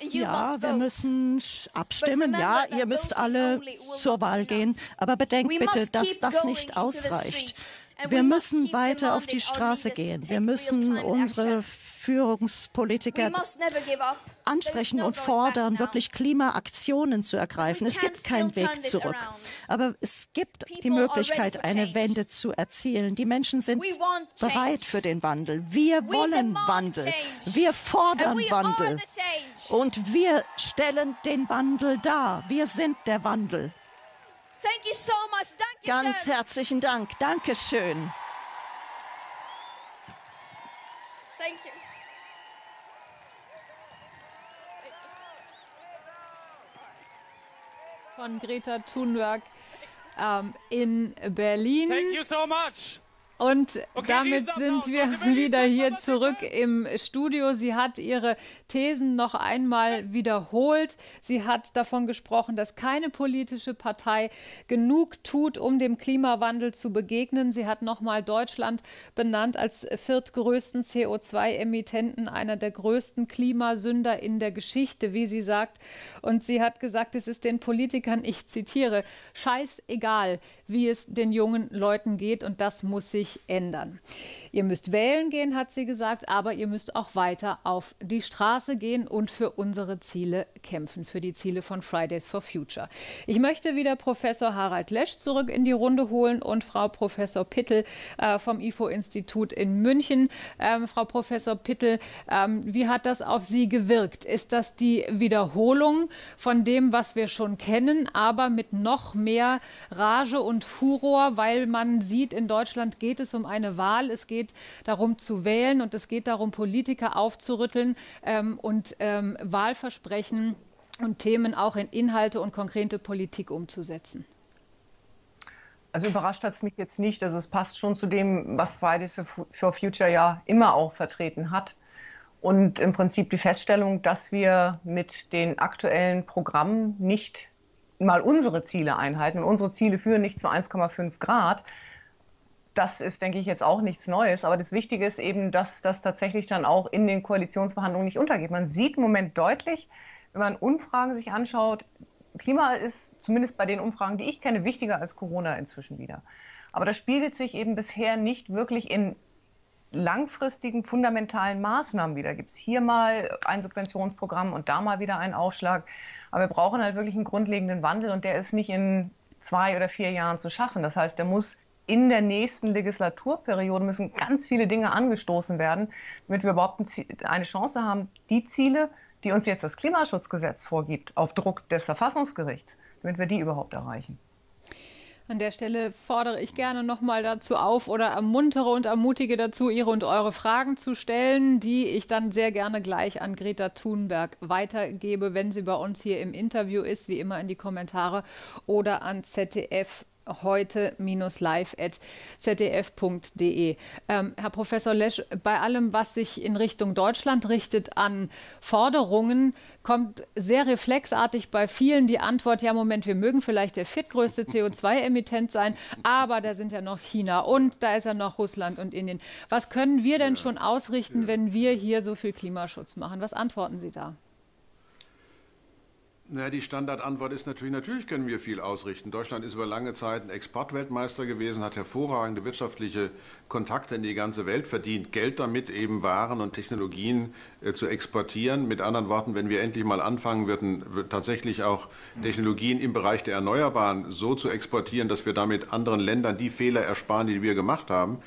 Ja, wir müssen abstimmen. Ja, ihr müsst alle zur Wahl gehen. Aber bedenkt bitte, dass das nicht ausreicht. Wir müssen weiter auf die Straße gehen. Wir müssen unsere Führungspolitiker ansprechen und fordern, wirklich Klimaaktionen zu ergreifen. Es gibt keinen Weg zurück. Aber es gibt die Möglichkeit, eine Wende zu erzielen. Die Menschen sind bereit für den Wandel. Wir wollen Wandel. Wir fordern Wandel. Und wir stellen den Wandel dar. Wir sind der Wandel. Thank you so much. Dankeschön. Ganz herzlichen Dank. Dankeschön. Thank you. Von Greta Thunberg in Berlin. Thank you so much. Und damit sind wir wieder hier zurück im Studio. Sie hat ihre Thesen noch einmal wiederholt. Sie hat davon gesprochen, dass keine politische Partei genug tut, um dem Klimawandel zu begegnen. Sie hat nochmal Deutschland benannt als viertgrößten CO2-Emittenten, einer der größten Klimasünder in der Geschichte, wie sie sagt. Und sie hat gesagt, es ist den Politikern, ich zitiere, scheißegal, wie es den jungen Leuten geht, und das muss sich ändern. Ihr müsst wählen gehen, hat sie gesagt, aber ihr müsst auch weiter auf die Straße gehen und für unsere Ziele kämpfen, für die Ziele von Fridays for Future. Ich möchte wieder Professor Harald Lesch zurück in die Runde holen und Frau Professor Pittel vom IFO-Institut in München. Frau Professor Pittel, wie hat das auf Sie gewirkt? Ist das die Wiederholung von dem, was wir schon kennen, aber mit noch mehr Rage und Furor, weil man sieht, in Deutschland geht es um eine Wahl, es geht darum zu wählen und es geht darum, Politiker aufzurütteln und Wahlversprechen und Themen auch in Inhalte und konkrete Politik umzusetzen? Also überrascht hat es mich jetzt nicht. Also es passt schon zu dem, was Fridays for Future ja immer auch vertreten hat. Und im Prinzip die Feststellung, dass wir mit den aktuellen Programmen nicht mal unsere Ziele einhalten. Und unsere Ziele führen nicht zu 1,5 Grad. Das ist, denke ich, jetzt auch nichts Neues. Aber das Wichtige ist eben, dass das tatsächlich dann auch in den Koalitionsverhandlungen nicht untergeht. Man sieht im Moment deutlich, wenn man Umfragen sich anschaut, Klima ist zumindest bei den Umfragen, die ich kenne, wichtiger als Corona inzwischen wieder. Aber das spiegelt sich eben bisher nicht wirklich in langfristigen, fundamentalen Maßnahmen wieder. Gibt es hier mal ein Subventionsprogramm und da mal wieder einen Aufschlag. Aber wir brauchen halt wirklich einen grundlegenden Wandel, und der ist nicht in 2 oder 4 Jahren zu schaffen. Das heißt, der muss in der nächsten Legislaturperiode müssen ganz viele Dinge angestoßen werden, damit wir überhaupt eine Chance haben, die Ziele, die uns jetzt das Klimaschutzgesetz vorgibt, auf Druck des Verfassungsgerichts, damit wir die überhaupt erreichen. An der Stelle fordere ich gerne nochmal dazu auf oder ermuntere und ermutige dazu, Ihre und eure Fragen zu stellen, die ich dann sehr gerne gleich an Greta Thunberg weitergebe, wenn sie bei uns hier im Interview ist, wie immer in die Kommentare oder an ZDF. heute-live@zdf.de. Herr Professor Lesch, bei allem, was sich in Richtung Deutschland richtet an Forderungen, kommt sehr reflexartig bei vielen die Antwort, ja Moment, wir mögen vielleicht der viertgrößte CO2-Emittent sein, aber da sind ja noch China und da ist ja noch Russland und Indien. Was können wir denn schon ausrichten, wenn wir hier so viel Klimaschutz machen? Was antworten Sie da? Naja, die Standardantwort ist natürlich können wir viel ausrichten. Deutschland ist über lange Zeit ein Exportweltmeister gewesen, hat hervorragende wirtschaftliche Kontakte in die ganze Welt, verdient Geld damit, eben Waren und Technologien zu exportieren. Mit anderen Worten, wenn wir endlich mal anfangen würden, tatsächlich auch Technologien im Bereich der Erneuerbaren so zu exportieren, dass wir damit anderen Ländern die Fehler ersparen, die wir gemacht haben,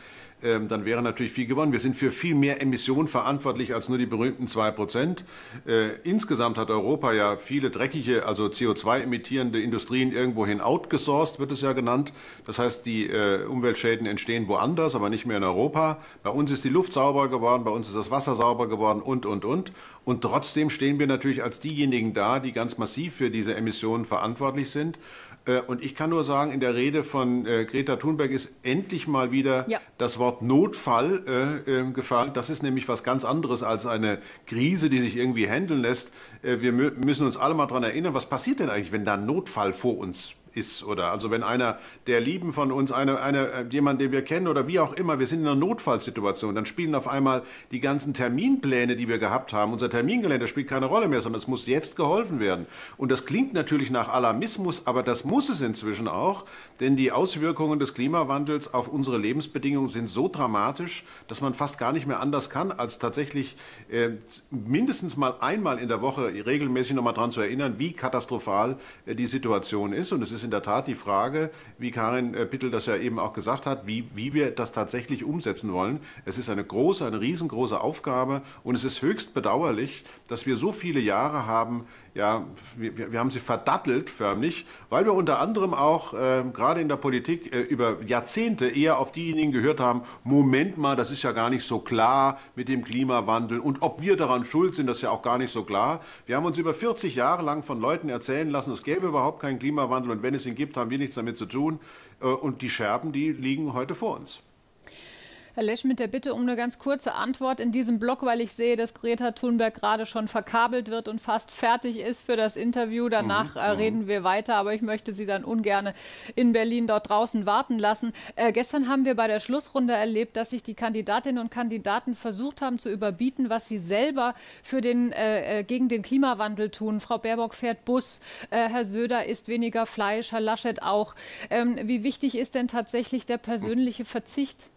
dann wäre natürlich viel gewonnen. Wir sind für viel mehr Emissionen verantwortlich als nur die berühmten 2%. Insgesamt hat Europa ja viele dreckige, also CO2-emittierende Industrien irgendwohin outgesourced, wird es ja genannt. Das heißt, die Umweltschäden entstehen woanders, aber nicht mehr in Europa. Bei uns ist die Luft sauber geworden, bei uns ist das Wasser sauber geworden und. Und trotzdem stehen wir natürlich als diejenigen da, die ganz massiv für diese Emissionen verantwortlich sind. Und ich kann nur sagen, in der Rede von Greta Thunberg ist endlich mal wieder das Wort Notfall gefallen. Das ist nämlich was ganz anderes als eine Krise, die sich irgendwie handeln lässt. Wir müssen uns alle mal daran erinnern, was passiert denn eigentlich, wenn da ein Notfall vor uns ist? Oder also wenn einer der Lieben von uns, jemand, den wir kennen oder wie auch immer, wir sind in einer Notfallsituation, dann spielen auf einmal die ganzen Terminpläne, die wir gehabt haben, unser Terminkalender spielt keine Rolle mehr, sondern es muss jetzt geholfen werden. Und das klingt natürlich nach Alarmismus, aber das muss es inzwischen auch, denn die Auswirkungen des Klimawandels auf unsere Lebensbedingungen sind so dramatisch, dass man fast gar nicht mehr anders kann, als tatsächlich mindestens mal einmal in der Woche regelmäßig nochmal daran zu erinnern, wie katastrophal die Situation ist. Und es ist in der Tat die Frage, wie Karin Pittel das ja eben auch gesagt hat, wie wir das tatsächlich umsetzen wollen. Es ist eine riesengroße Aufgabe und es ist höchst bedauerlich, dass wir so viele Jahre haben, ja, wir haben sie verdattelt förmlich, weil wir unter anderem auch gerade in der Politik über Jahrzehnte eher auf diejenigen gehört haben, Moment mal, das ist ja gar nicht so klar mit dem Klimawandel und ob wir daran schuld sind, das ist ja auch gar nicht so klar. Wir haben uns über 40 Jahre lang von Leuten erzählen lassen, es gäbe überhaupt keinen Klimawandel und wenn es ihn gibt, haben wir nichts damit zu tun und die Scherben, die liegen heute vor uns. Herr Lesch, mit der Bitte um eine ganz kurze Antwort in diesem Block, weil ich sehe, dass Greta Thunberg gerade schon verkabelt wird und fast fertig ist für das Interview. Danach reden wir weiter, aber ich möchte Sie dann ungern in Berlin dort draußen warten lassen. Gestern haben wir bei der Schlussrunde erlebt, dass sich die Kandidatinnen und Kandidaten versucht haben zu überbieten, was sie selber für den, gegen den Klimawandel tun. Frau Baerbock fährt Bus, Herr Söder isst weniger Fleisch, Herr Laschet auch. Wie wichtig ist denn tatsächlich der persönliche Verzicht?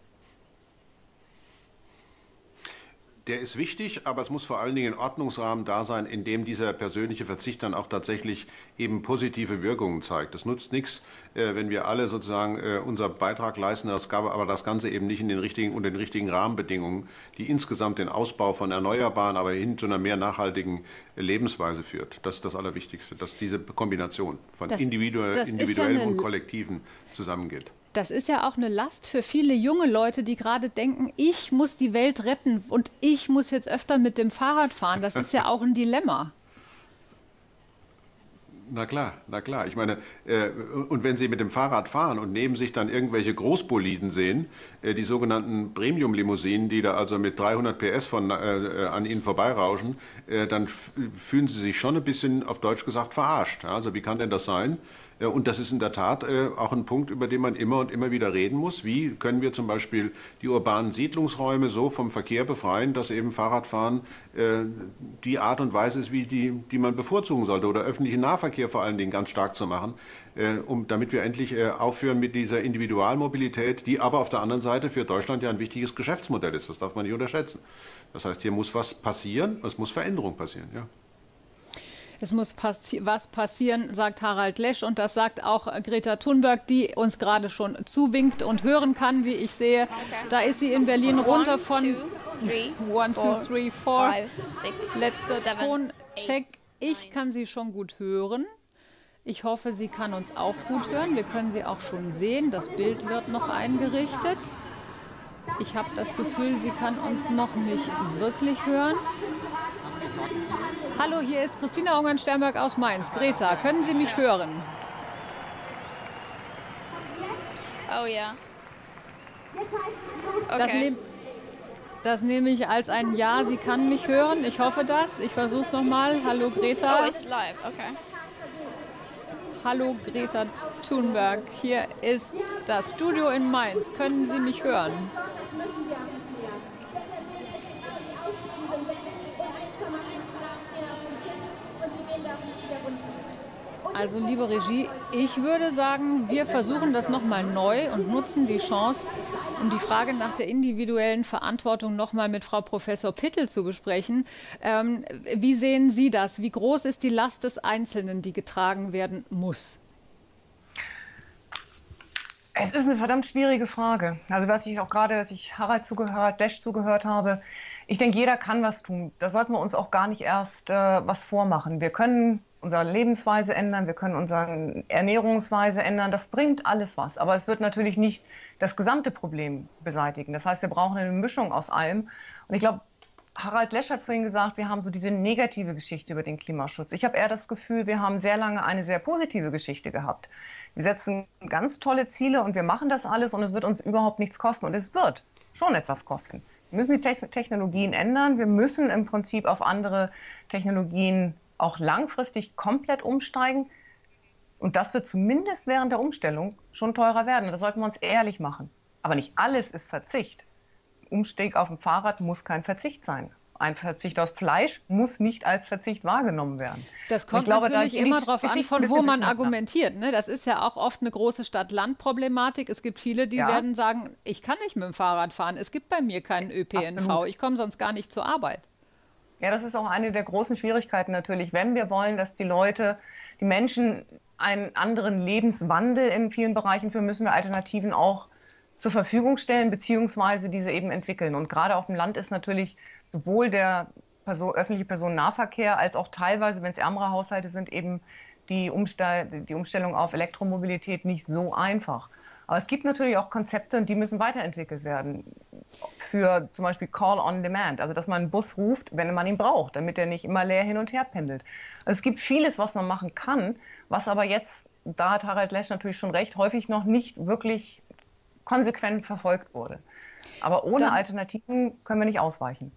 Der ist wichtig, aber es muss vor allen Dingen ein Ordnungsrahmen da sein, in dem dieser persönliche Verzicht dann auch tatsächlich eben positive Wirkungen zeigt. Es nutzt nichts, wenn wir alle sozusagen unseren Beitrag leisten, aber das Ganze eben nicht in den richtigen und den richtigen Rahmenbedingungen, die insgesamt den Ausbau von Erneuerbaren, aber hin zu einer mehr nachhaltigen Lebensweise führt. Das ist das Allerwichtigste, dass diese Kombination von individuellem und kollektiven zusammengeht. Das ist ja auch eine Last für viele junge Leute, die gerade denken, ich muss die Welt retten und ich muss jetzt öfter mit dem Fahrrad fahren. Das ist ja auch ein Dilemma. Na klar, na klar. Ich meine, und wenn Sie mit dem Fahrrad fahren und neben sich dann irgendwelche Großboliden sehen, die sogenannten Premium-Limousinen, die da also mit 300 PS an Ihnen vorbeirauschen, dann fühlen Sie sich schon ein bisschen, auf Deutsch gesagt, verarscht. Ja, also wie kann denn das sein? Und das ist in der Tat auch ein Punkt, über den man immer und immer wieder reden muss. Wie können wir zum Beispiel die urbanen Siedlungsräume so vom Verkehr befreien, dass eben Fahrradfahren die Art und Weise ist, die man bevorzugen sollte, oder öffentlichen Nahverkehr vor allen Dingen ganz stark zu machen, damit wir endlich aufhören mit dieser Individualmobilität, die aber auf der anderen Seite für Deutschland ja ein wichtiges Geschäftsmodell ist. Das darf man nicht unterschätzen. Das heißt, hier muss was passieren, es muss Veränderung passieren, ja. Es muss was passieren, sagt Harald Lesch. Und das sagt auch Greta Thunberg, die uns gerade schon zuwinkt und hören kann, wie ich sehe. Da ist sie in Berlin runter von 1, 2, 3, 4. Letzter Toncheck. Ich kann sie schon gut hören. Ich hoffe, sie kann uns auch gut hören. Wir können sie auch schon sehen. Das Bild wird noch eingerichtet. Ich habe das Gefühl, sie kann uns noch nicht wirklich hören. Hallo, hier ist Christina Ungern-Sternberg aus Mainz. Greta, können Sie mich hören? Oh ja. Okay. Das nehme ich als ein Ja, sie kann mich hören. Ich hoffe das. Ich versuche es nochmal. Hallo, Greta. Oh, ist live. Okay. Hallo, Greta Thunberg. Hier ist das Studio in Mainz. Können Sie mich hören? Also, liebe Regie, ich würde sagen, wir versuchen das nochmal neu und nutzen die Chance, um die Frage nach der individuellen Verantwortung nochmal mit Frau Professor Pittel zu besprechen. Wie sehen Sie das? Wie groß ist die Last des Einzelnen, die getragen werden muss? Es ist eine verdammt schwierige Frage. Also, was ich auch gerade, als ich Harald zugehört, Lesch zugehört habe, ich denke, jeder kann was tun. Da sollten wir uns auch gar nicht erst was vormachen. Wir können unsere Lebensweise ändern, wir können unsere Ernährungsweise ändern, das bringt alles was. Aber es wird natürlich nicht das gesamte Problem beseitigen. Das heißt, wir brauchen eine Mischung aus allem. Und ich glaube, Harald Lesch hat vorhin gesagt, wir haben so diese negative Geschichte über den Klimaschutz. Ich habe eher das Gefühl, wir haben sehr lange eine sehr positive Geschichte gehabt. Wir setzen ganz tolle Ziele und wir machen das alles und es wird uns überhaupt nichts kosten. Und es wird schon etwas kosten. Wir müssen die Technologien ändern, wir müssen im Prinzip auf andere Technologien auch langfristig komplett umsteigen. Und das wird zumindest während der Umstellung schon teurer werden. Da sollten wir uns ehrlich machen. Aber nicht alles ist Verzicht. Umstieg auf dem Fahrrad muss kein Verzicht sein. Ein Verzicht aus Fleisch muss nicht als Verzicht wahrgenommen werden. Das kommt natürlich immer darauf an, von wo man argumentiert. Ne? Das ist ja auch oft eine große Stadt-Land-Problematik. Es gibt viele, die werden sagen, ich kann nicht mit dem Fahrrad fahren. Es gibt bei mir keinen ÖPNV. Absolut. Ich komme sonst gar nicht zur Arbeit. Ja, das ist auch eine der großen Schwierigkeiten natürlich, wenn wir wollen, dass die Leute, die Menschen einen anderen Lebenswandel in vielen Bereichen führen, müssen wir Alternativen auch zur Verfügung stellen, beziehungsweise diese eben entwickeln. Und gerade auf dem Land ist natürlich sowohl der öffentliche Personennahverkehr als auch teilweise, wenn es ärmere Haushalte sind, eben die Umstellung auf Elektromobilität nicht so einfach. Aber es gibt natürlich auch Konzepte und die müssen weiterentwickelt werden. Für zum Beispiel Call on Demand, also dass man einen Bus ruft, wenn man ihn braucht, damit er nicht immer leer hin und her pendelt. Also es gibt vieles, was man machen kann, was aber jetzt, da hat Harald Lesch natürlich schon recht, häufig noch nicht wirklich konsequent verfolgt wurde. Aber ohne Alternativen können wir nicht ausweichen.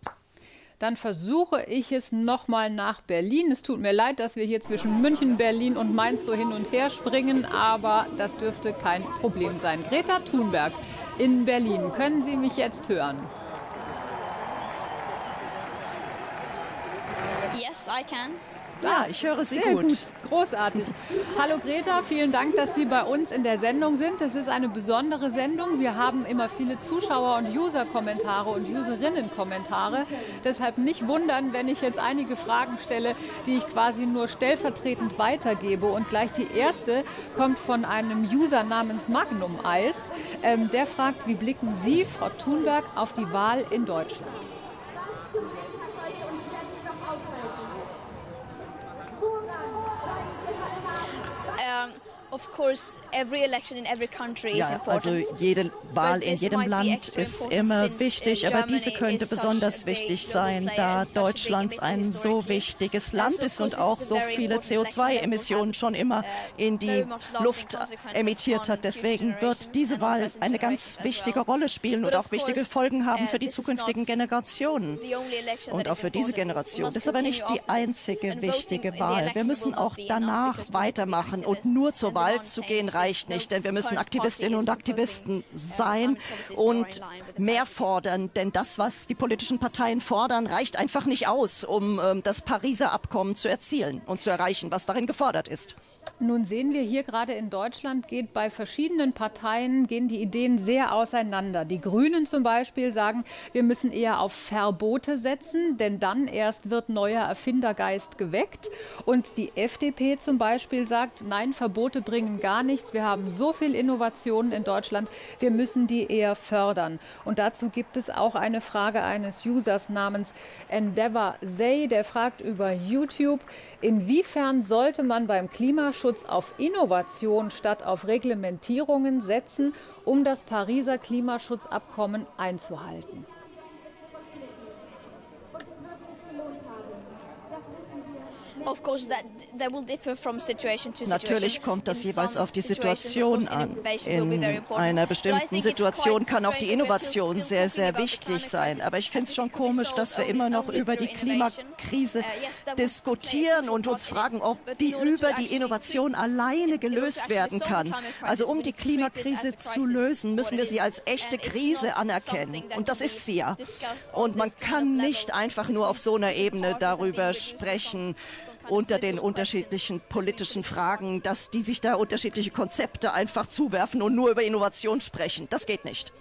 Dann versuche ich es nochmal nach Berlin. Es tut mir leid, dass wir hier zwischen München, Berlin und Mainz so hin und her springen, aber das dürfte kein Problem sein. Greta Thunberg in Berlin, können Sie mich jetzt hören? Yes, I can. Ja, ich höre Sie gut. Großartig. Hallo Greta, vielen Dank, dass Sie bei uns in der Sendung sind. Das ist eine besondere Sendung. Wir haben immer viele Zuschauer- und User-Kommentare und Userinnen-Kommentare. Deshalb nicht wundern, wenn ich jetzt einige Fragen stelle, die ich quasi nur stellvertretend weitergebe. Und gleich die erste kommt von einem User namens Magnum Eis. Der fragt, wie blicken Sie, Frau Thunberg, auf die Wahl in Deutschland? Of course, every election in every country is important. Also jede Wahl in jedem Land ist immer wichtig, aber diese könnte besonders wichtig sein, da Deutschland ein so wichtiges Land ist und auch so viele CO2-Emissionen schon immer in die Luft emittiert hat. Deswegen wird diese Wahl eine ganz wichtige Rolle spielen und auch wichtige Folgen haben für die zukünftigen Generationen und auch für diese Generation. Das ist aber nicht die einzige wichtige Wahl. Wir müssen auch danach weitermachen und nur zur Wahl zu gehen reicht nicht, denn wir müssen Aktivistinnen und Aktivisten sein und mehr fordern. Denn das, was die politischen Parteien fordern, reicht einfach nicht aus, um das Pariser Abkommen zu erzielen und zu erreichen, was darin gefordert ist. Nun sehen wir hier gerade in Deutschland, bei verschiedenen Parteien gehen die Ideen sehr auseinander. Die Grünen zum Beispiel sagen, wir müssen eher auf Verbote setzen, denn dann erst wird neuer Erfindergeist geweckt. Und die FDP zum Beispiel sagt, nein, Verbote bringen gar nichts. Wir haben so viel Innovationen in Deutschland, wir müssen die eher fördern. Und dazu gibt es auch eine Frage eines Users namens Endeavor Zay, der fragt über YouTube, inwiefern sollte man beim Klimaschutz auf Innovation statt auf Reglementierungen setzen, um das Pariser Klimaschutzabkommen einzuhalten. Natürlich kommt das jeweils auf die Situation an. In einer bestimmten Situation kann auch die Innovation sehr, sehr wichtig sein. Aber ich finde es schon komisch, dass wir immer noch über die Klimakrise diskutieren und uns fragen, ob die über die Innovation alleine gelöst werden kann. Also um die Klimakrise zu lösen, müssen wir sie als echte Krise anerkennen. Und das ist sie ja. Und man kann nicht einfach nur auf so einer Ebene darüber sprechen, unter den unterschiedlichen politischen Fragen, dass die sich da unterschiedliche Konzepte einfach zuwerfen und nur über Innovation sprechen. Das geht nicht.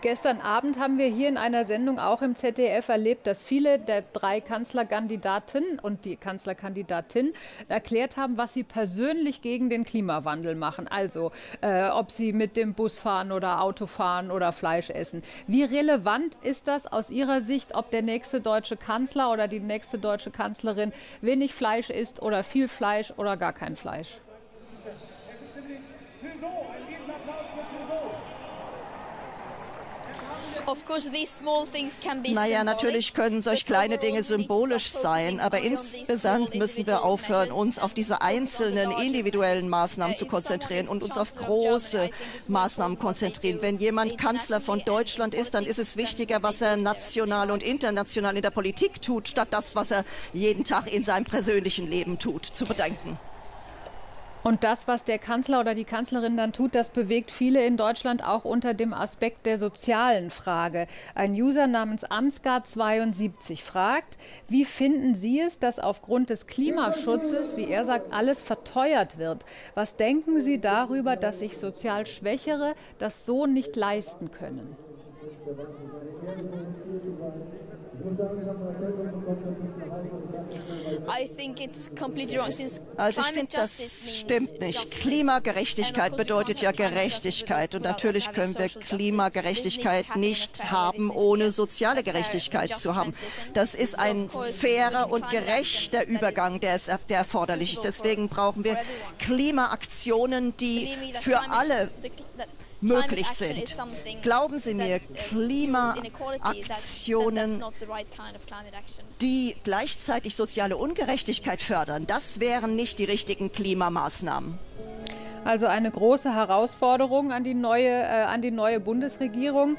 Gestern Abend haben wir hier in einer Sendung auch im ZDF erlebt, dass viele der drei Kanzlerkandidaten und die Kanzlerkandidatin erklärt haben, was sie persönlich gegen den Klimawandel machen. Also, ob sie mit dem Bus fahren oder Auto fahren oder Fleisch essen. Wie relevant ist das aus Ihrer Sicht, ob der nächste deutsche Kanzler oder die nächste deutsche Kanzlerin wenig Fleisch isst oder viel Fleisch oder gar kein Fleisch? Naja, natürlich können solch kleine Dinge symbolisch sein, aber insgesamt müssen wir aufhören, uns auf diese einzelnen individuellen Maßnahmen zu konzentrieren und uns auf große Maßnahmen konzentrieren. Wenn jemand Kanzler von Deutschland ist, dann ist es wichtiger, was er national und international in der Politik tut, statt das, was er jeden Tag in seinem persönlichen Leben tut, zu bedenken. Und das, was der Kanzler oder die Kanzlerin dann tut, das bewegt viele in Deutschland auch unter dem Aspekt der sozialen Frage. Ein User namens Ansgar72 fragt, wie finden Sie es, dass aufgrund des Klimaschutzes, wie er sagt, alles verteuert wird? Was denken Sie darüber, dass sich sozial Schwächere das so nicht leisten können? Also ich finde, das stimmt nicht. Klimagerechtigkeit bedeutet ja Gerechtigkeit. Und natürlich können wir Klimagerechtigkeit nicht haben, ohne soziale Gerechtigkeit zu haben. Das ist ein fairer und gerechter Übergang, der erforderlich ist. Deswegen brauchen wir Klimaaktionen, die für alle möglich sind. Glauben Sie mir, Klimaaktionen, die gleichzeitig soziale Ungerechtigkeit fördern, das wären nicht die richtigen Klimamaßnahmen. Also eine große Herausforderung an die neue, Bundesregierung,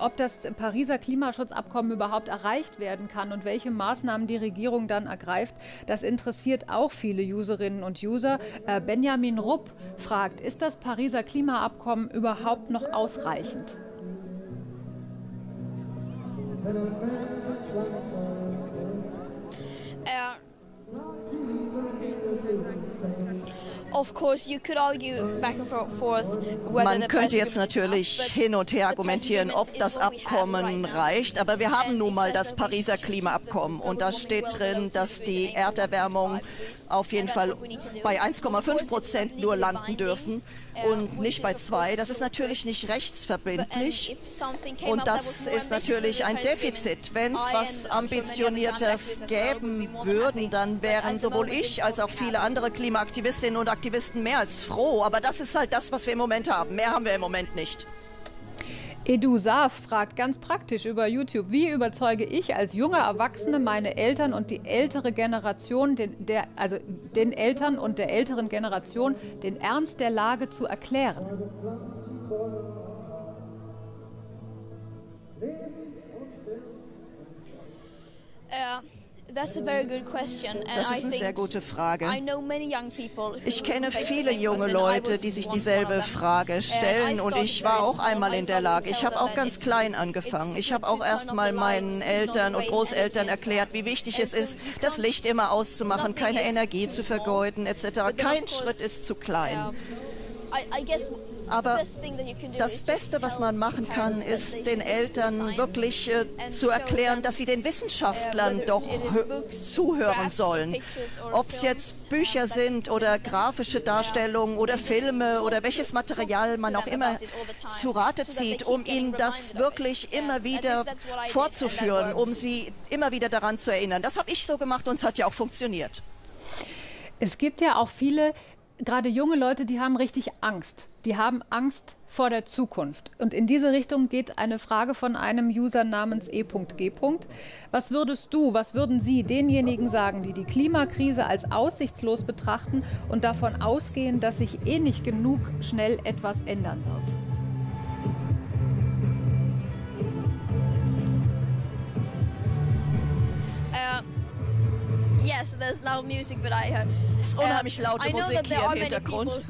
ob das Pariser Klimaschutzabkommen überhaupt erreicht werden kann und welche Maßnahmen die Regierung dann ergreift, das interessiert auch viele Userinnen und User. Benjamin Rupp fragt, ist das Pariser Klimaabkommen überhaupt noch ausreichend? Man könnte jetzt natürlich hin und her argumentieren, ob das Abkommen reicht, aber wir haben nun mal das Pariser Klimaabkommen und da steht drin, dass die Erderwärmung auf jeden Fall bei 1,5% nur landen dürfen und nicht bei 2. Das ist natürlich nicht rechtsverbindlich und das ist natürlich ein Defizit. Wenn es was Ambitioniertes geben würde, dann wären sowohl ich als auch viele andere Klimaaktivistinnen und Aktivisten mehr als froh, aber das ist halt das, was wir im Moment haben. Mehr haben wir im Moment nicht. Edu Saaf fragt ganz praktisch über YouTube, wie überzeuge ich als junge Erwachsene meine Eltern und die ältere Generation, den Eltern und der älteren Generation, den Ernst der Lage zu erklären? Das ist eine sehr gute Frage. Ich kenne viele junge Leute, die sich dieselbe Frage stellen, und ich war auch einmal in der Lage. Ich habe auch ganz klein angefangen. Ich habe auch erst mal meinen Eltern und Großeltern erklärt, wie wichtig es ist, das Licht immer auszumachen, keine Energie zu vergeuden etc. Kein Schritt ist zu klein. Aber das Beste, was man machen kann, ist, den Eltern wirklich zu erklären, dass sie den Wissenschaftlern doch zuhören sollen. Ob es jetzt Bücher sind oder grafische Darstellungen oder Filme oder welches Material man auch immer zu Rate zieht, um ihnen das wirklich immer wieder vorzuführen, um sie immer wieder daran zu erinnern. Das habe ich so gemacht, und es hat ja auch funktioniert. Es gibt ja auch viele, gerade junge Leute, die haben richtig Angst. Die haben Angst vor der Zukunft. Und in diese Richtung geht eine Frage von einem User namens E.G. Was würdest du, was würden Sie denjenigen sagen, die die Klimakrise als aussichtslos betrachten und davon ausgehen, dass sich eh nicht genug schnell etwas ändern wird? Es ist unheimlich laute Musik hier im Hintergrund.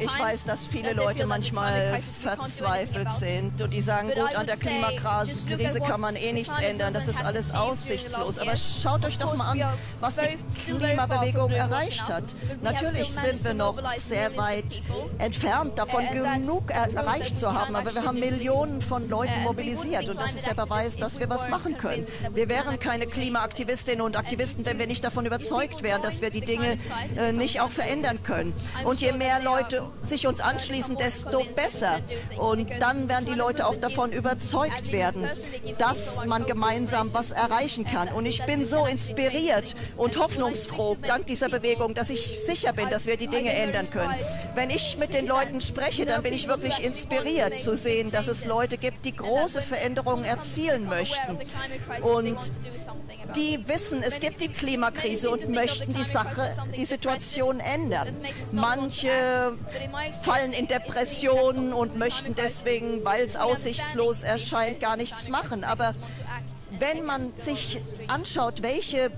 Ich weiß, dass viele Leute manchmal verzweifelt sind und die sagen, gut, an der Klimakrise kann man eh nichts ändern, das ist alles aussichtslos. Aber schaut euch doch mal an, was die Klimabewegung erreicht hat. Natürlich sind wir noch sehr weit entfernt davon, genug erreicht zu haben, aber wir haben Millionen von Leuten mobilisiert, und das ist der Beweis, dass wir was machen können. Wir wären keine Klimaaktivistinnen und Aktivisten, wenn wir nicht davon überzeugt wären, dass wir die Dinge nicht auch verändern können. Und je mehr Leute sich uns anschließen, desto besser. Und dann werden die Leute auch davon überzeugt werden, dass man gemeinsam was erreichen kann. Und ich bin so inspiriert und hoffnungsfroh dank dieser Bewegung, dass ich sicher bin, dass wir die Dinge ändern können. Wenn ich mit den Leuten spreche, dann bin ich wirklich inspiriert zu sehen, dass es Leute gibt, die große Veränderungen erzielen möchten. Und die wissen, es gibt die Klimakrise und möchten die Situation ändern. Manche fallen in Depressionen und möchten deswegen, weil es aussichtslos erscheint, gar nichts machen. Aber wenn man sich anschaut, welche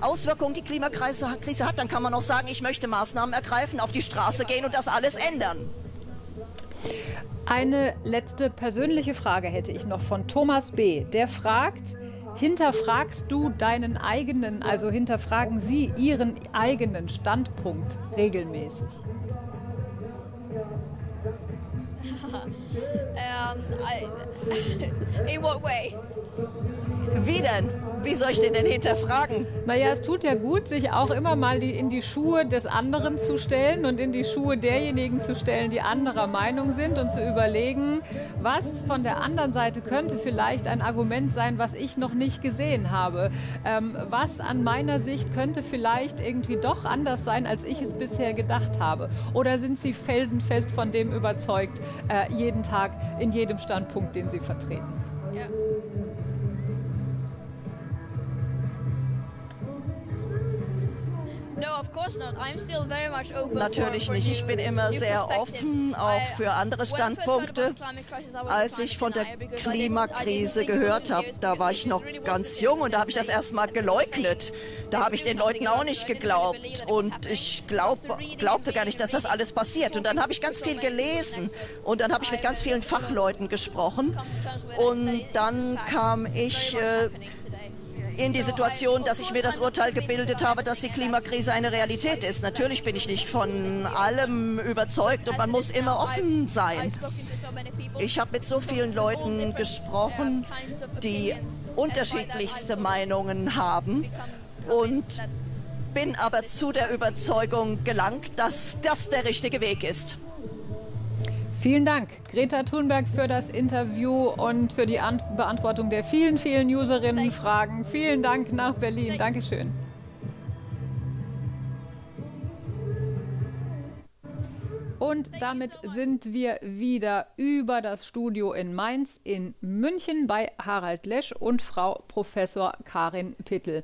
Auswirkungen die Klimakrise hat, dann kann man auch sagen, ich möchte Maßnahmen ergreifen, auf die Straße gehen und das alles ändern. Eine letzte persönliche Frage hätte ich noch von Thomas B. Der fragt: Hinterfragst du deinen eigenen, also hinterfragen Sie Ihren eigenen Standpunkt regelmäßig? In what way? Wie denn? Wie soll ich denn hinterfragen? Naja, es tut ja gut, sich auch immer mal in die Schuhe des anderen zu stellen und in die Schuhe derjenigen zu stellen, die anderer Meinung sind, und zu überlegen, was von der anderen Seite könnte vielleicht ein Argument sein, was ich noch nicht gesehen habe. Was an meiner Sicht könnte vielleicht irgendwie doch anders sein, als ich es bisher gedacht habe. Oder sind Sie felsenfest von dem überzeugt, jeden Tag in jedem Standpunkt, den Sie vertreten? Ja. Natürlich nicht. Ich bin immer sehr offen, auch für andere Standpunkte. Als ich von der Klimakrise gehört habe, da war ich noch ganz jung, und da habe ich das erstmal geleugnet. Da habe ich den Leuten auch nicht geglaubt, und ich glaubte gar nicht, dass das alles passiert. Und dann habe ich ganz viel gelesen, und dann habe ich mit ganz vielen Fachleuten gesprochen, und dann kam ich in die Situation, dass ich mir das Urteil gebildet habe, dass die Klimakrise eine Realität ist. Natürlich bin ich nicht von allem überzeugt, und man muss immer offen sein. Ich habe mit so vielen Leuten gesprochen, die unterschiedlichste Meinungen haben, und bin aber zu der Überzeugung gelangt, dass das der richtige Weg ist. Vielen Dank, Greta Thunberg, für das Interview und für die Beantwortung der vielen, vielen Userinnen-Fragen. Vielen Dank nach Berlin. Dankeschön. Und damit sind wir wieder über das Studio in Mainz in München bei Harald Lesch und Frau Professor Karin Pittel.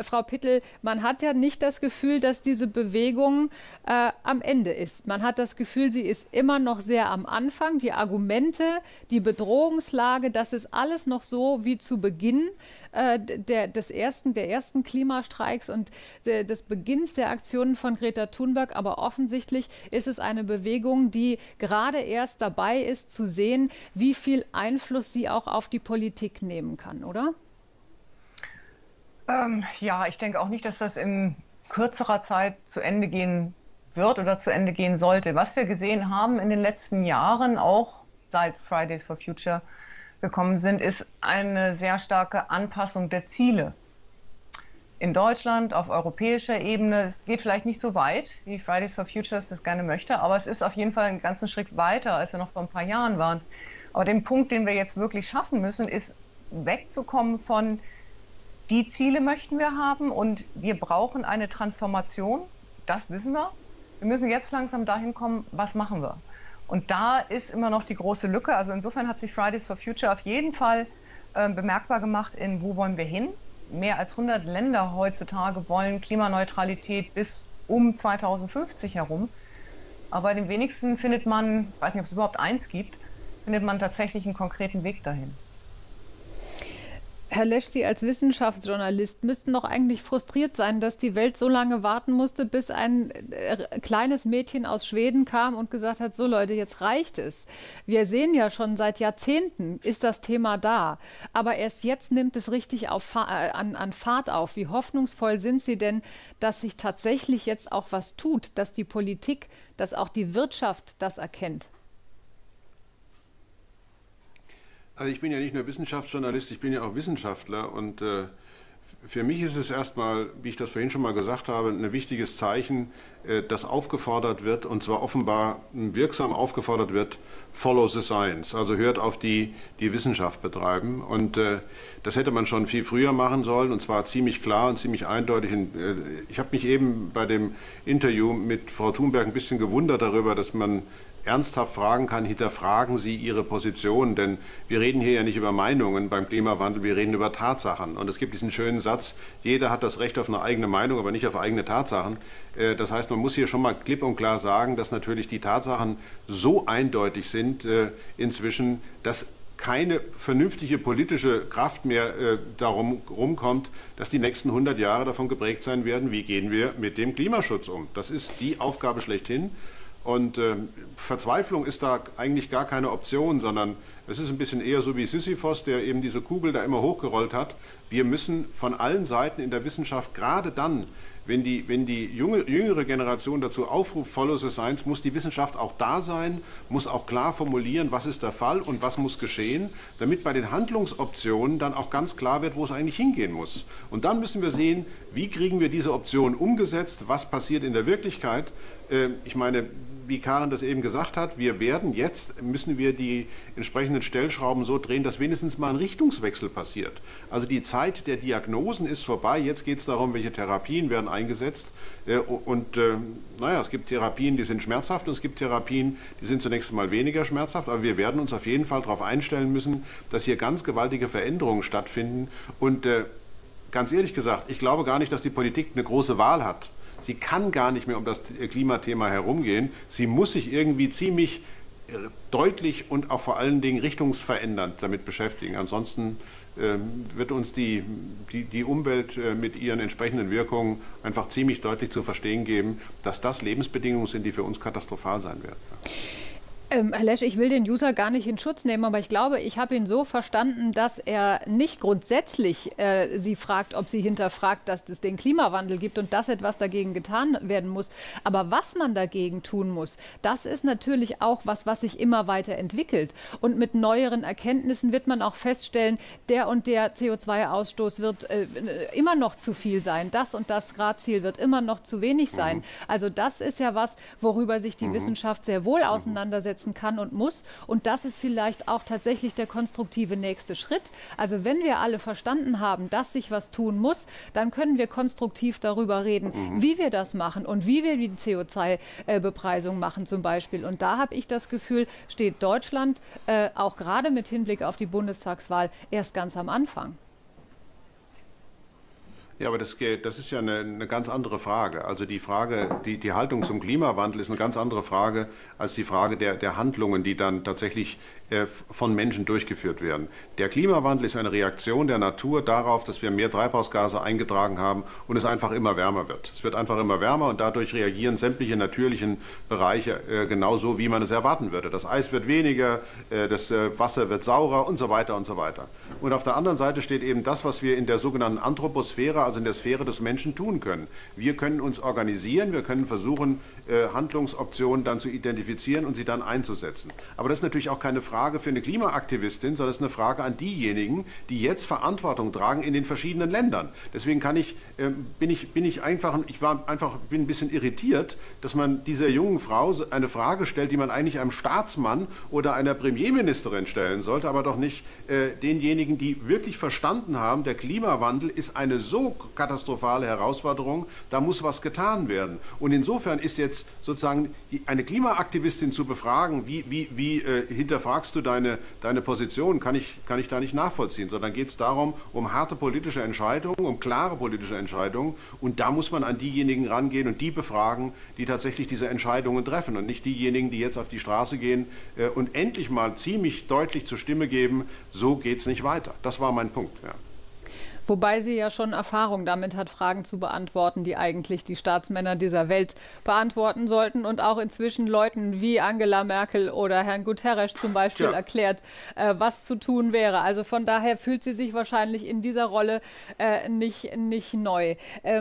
Frau Pittel, man hat ja nicht das Gefühl, dass diese Bewegung am Ende ist. Man hat das Gefühl, sie ist immer noch sehr am Anfang. Die Argumente, die Bedrohungslage, das ist alles noch so wie zu Beginn der ersten Klimastreiks und des Beginns der Aktionen von Greta Thunberg. Aber offensichtlich ist es eine Bewegung, die gerade erst dabei ist, zu sehen, wie viel Einfluss sie auch auf die Politik nehmen kann, oder? Ja, ich denke auch nicht, dass das in kürzerer Zeit zu Ende gehen wird oder zu Ende gehen sollte. Was wir gesehen haben in den letzten Jahren, auch seit Fridays for Future gekommen sind, ist eine sehr starke Anpassung der Ziele. In Deutschland, auf europäischer Ebene, es geht vielleicht nicht so weit, wie Fridays for Future das gerne möchte, aber es ist auf jeden Fall einen ganzen Schritt weiter, als wir noch vor ein paar Jahren waren. Aber den Punkt, den wir jetzt wirklich schaffen müssen, ist wegzukommen von, die Ziele möchten wir haben und wir brauchen eine Transformation, das wissen wir. Wir müssen jetzt langsam dahin kommen, was machen wir? Und da ist immer noch die große Lücke. Also insofern hat sich Fridays for Future auf jeden Fall bemerkbar gemacht in, wo wollen wir hin? Mehr als 100 Länder heutzutage wollen Klimaneutralität bis um 2050 herum. Aber den wenigsten findet man, ich weiß nicht, ob es überhaupt eins gibt, findet man tatsächlich einen konkreten Weg dahin. Herr Lesch, Sie als Wissenschaftsjournalist müssten doch eigentlich frustriert sein, dass die Welt so lange warten musste, bis ein kleines Mädchen aus Schweden kam und gesagt hat, so Leute, jetzt reicht es. Wir sehen ja schon seit Jahrzehnten ist das Thema da, aber erst jetzt nimmt es richtig an Fahrt auf. Wie hoffnungsvoll sind Sie denn, dass sich tatsächlich jetzt auch was tut, dass die Politik, dass auch die Wirtschaft das erkennt? Also ich bin ja nicht nur Wissenschaftsjournalist, ich bin ja auch Wissenschaftler und für mich ist es erstmal, wie ich das vorhin schon mal gesagt habe, ein wichtiges Zeichen, dass aufgefordert wird und zwar offenbar wirksam aufgefordert wird, follow the science, also hört auf die, die Wissenschaft betreiben und das hätte man schon viel früher machen sollen und zwar ziemlich klar und ziemlich eindeutig. Ich habe mich eben bei dem Interview mit Frau Thunberg ein bisschen gewundert darüber, dass man ernsthaft fragen kann, hinterfragen Sie Ihre Position, denn wir reden hier ja nicht über Meinungen beim Klimawandel, wir reden über Tatsachen. Und es gibt diesen schönen Satz, jeder hat das Recht auf eine eigene Meinung, aber nicht auf eigene Tatsachen. Das heißt, man muss hier schon mal klipp und klar sagen, dass natürlich die Tatsachen so eindeutig sind inzwischen, dass keine vernünftige politische Kraft mehr darum rumkommt, dass die nächsten 100 Jahre davon geprägt sein werden, wie gehen wir mit dem Klimaschutz um. Das ist die Aufgabe schlechthin. Und Verzweiflung ist da eigentlich gar keine Option, sondern es ist ein bisschen eher so wie Sisyphos, der eben diese Kugel da immer hochgerollt hat. Wir müssen von allen Seiten in der Wissenschaft, gerade dann, wenn die jüngere Generation dazu aufruft, follow the science, muss die Wissenschaft auch da sein, muss auch klar formulieren, was ist der Fall und was muss geschehen, damit bei den Handlungsoptionen dann auch ganz klar wird, wo es eigentlich hingehen muss. Und dann müssen wir sehen, wie kriegen wir diese Optionen umgesetzt, was passiert in der Wirklichkeit. Ich meine, wie Karin das eben gesagt hat, müssen wir die entsprechenden Stellschrauben so drehen, dass wenigstens mal ein Richtungswechsel passiert. Also die Zeit der Diagnosen ist vorbei, jetzt geht es darum, welche Therapien werden eingesetzt. Und naja, es gibt Therapien, die sind schmerzhaft und es gibt Therapien, die sind zunächst mal weniger schmerzhaft, aber wir werden uns auf jeden Fall darauf einstellen müssen, dass hier ganz gewaltige Veränderungen stattfinden. Und ganz ehrlich gesagt, ich glaube gar nicht, dass die Politik eine große Wahl hat. Sie kann gar nicht mehr um das Klimathema herumgehen. Sie muss sich irgendwie ziemlich deutlich und auch vor allen Dingen richtungsverändernd damit beschäftigen. Ansonsten wird uns die Umwelt mit ihren entsprechenden Wirkungen einfach ziemlich deutlich zu verstehen geben, dass das Lebensbedingungen sind, die für uns katastrophal sein werden. Herr Lesch, ich will den User gar nicht in Schutz nehmen, aber ich glaube, ich habe ihn so verstanden, dass er nicht grundsätzlich Sie fragt, ob sie hinterfragt, dass es den Klimawandel gibt und dass etwas dagegen getan werden muss. Aber was man dagegen tun muss, das ist natürlich auch was, was sich immer weiter entwickelt. Und mit neueren Erkenntnissen wird man auch feststellen, der und der CO2-Ausstoß wird immer noch zu viel sein. Das und das Gradziel wird immer noch zu wenig sein. Also das ist ja was, worüber sich die Wissenschaft sehr wohl auseinandersetzt umsetzen kann und muss. Und das ist vielleicht auch tatsächlich der konstruktive nächste Schritt. Also wenn wir alle verstanden haben, dass sich was tun muss, dann können wir konstruktiv darüber reden, wie wir das machen und wie wir die CO2-Bepreisung machen zum Beispiel. Und da habe ich das Gefühl, steht Deutschland auch gerade mit Hinblick auf die Bundestagswahl erst ganz am Anfang. Ja, aber das ist ja eine ganz andere Frage. Also die Frage, die Haltung zum Klimawandel ist eine ganz andere Frage als die Frage der Handlungen, die dann tatsächlich von Menschen durchgeführt werden. Der Klimawandel ist eine Reaktion der Natur darauf, dass wir mehr Treibhausgase eingetragen haben und es einfach immer wärmer wird. Es wird einfach immer wärmer und dadurch reagieren sämtliche natürlichen Bereiche genauso, wie man es erwarten würde. Das Eis wird weniger, das Wasser wird saurer und so weiter und so weiter. Und auf der anderen Seite steht eben das, was wir in der sogenannten Anthroposphäre, also in der Sphäre des Menschen, tun können. Wir können uns organisieren, wir können versuchen, Handlungsoptionen dann zu identifizieren und sie dann einzusetzen. Aber das ist natürlich auch keine Frage für eine Klimaaktivistin, sondern es ist eine Frage an diejenigen, die jetzt Verantwortung tragen in den verschiedenen Ländern. Deswegen bin ich ein bisschen irritiert, dass man dieser jungen Frau eine Frage stellt, die man eigentlich einem Staatsmann oder einer Premierministerin stellen sollte, aber doch nicht denjenigen, die wirklich verstanden haben, der Klimawandel ist eine so katastrophale Herausforderung, da muss was getan werden. Und insofern ist jetzt sozusagen eine Klimaaktivistin zu befragen, wie hinterfragst du deine Position, kann ich da nicht nachvollziehen, sondern geht es darum, um harte politische Entscheidungen, um klare politische Entscheidungen, und da muss man an diejenigen rangehen und die befragen, die tatsächlich diese Entscheidungen treffen und nicht diejenigen, die jetzt auf die Straße gehen und endlich mal ziemlich deutlich zur Stimme geben, so geht es nicht weiter. Das war mein Punkt. Ja. Wobei sie ja schon Erfahrung damit hat, Fragen zu beantworten, die eigentlich die Staatsmänner dieser Welt beantworten sollten und auch inzwischen Leuten wie Angela Merkel oder Herrn Guterres zum Beispiel erklärt, was zu tun wäre. Also von daher fühlt sie sich wahrscheinlich in dieser Rolle nicht neu.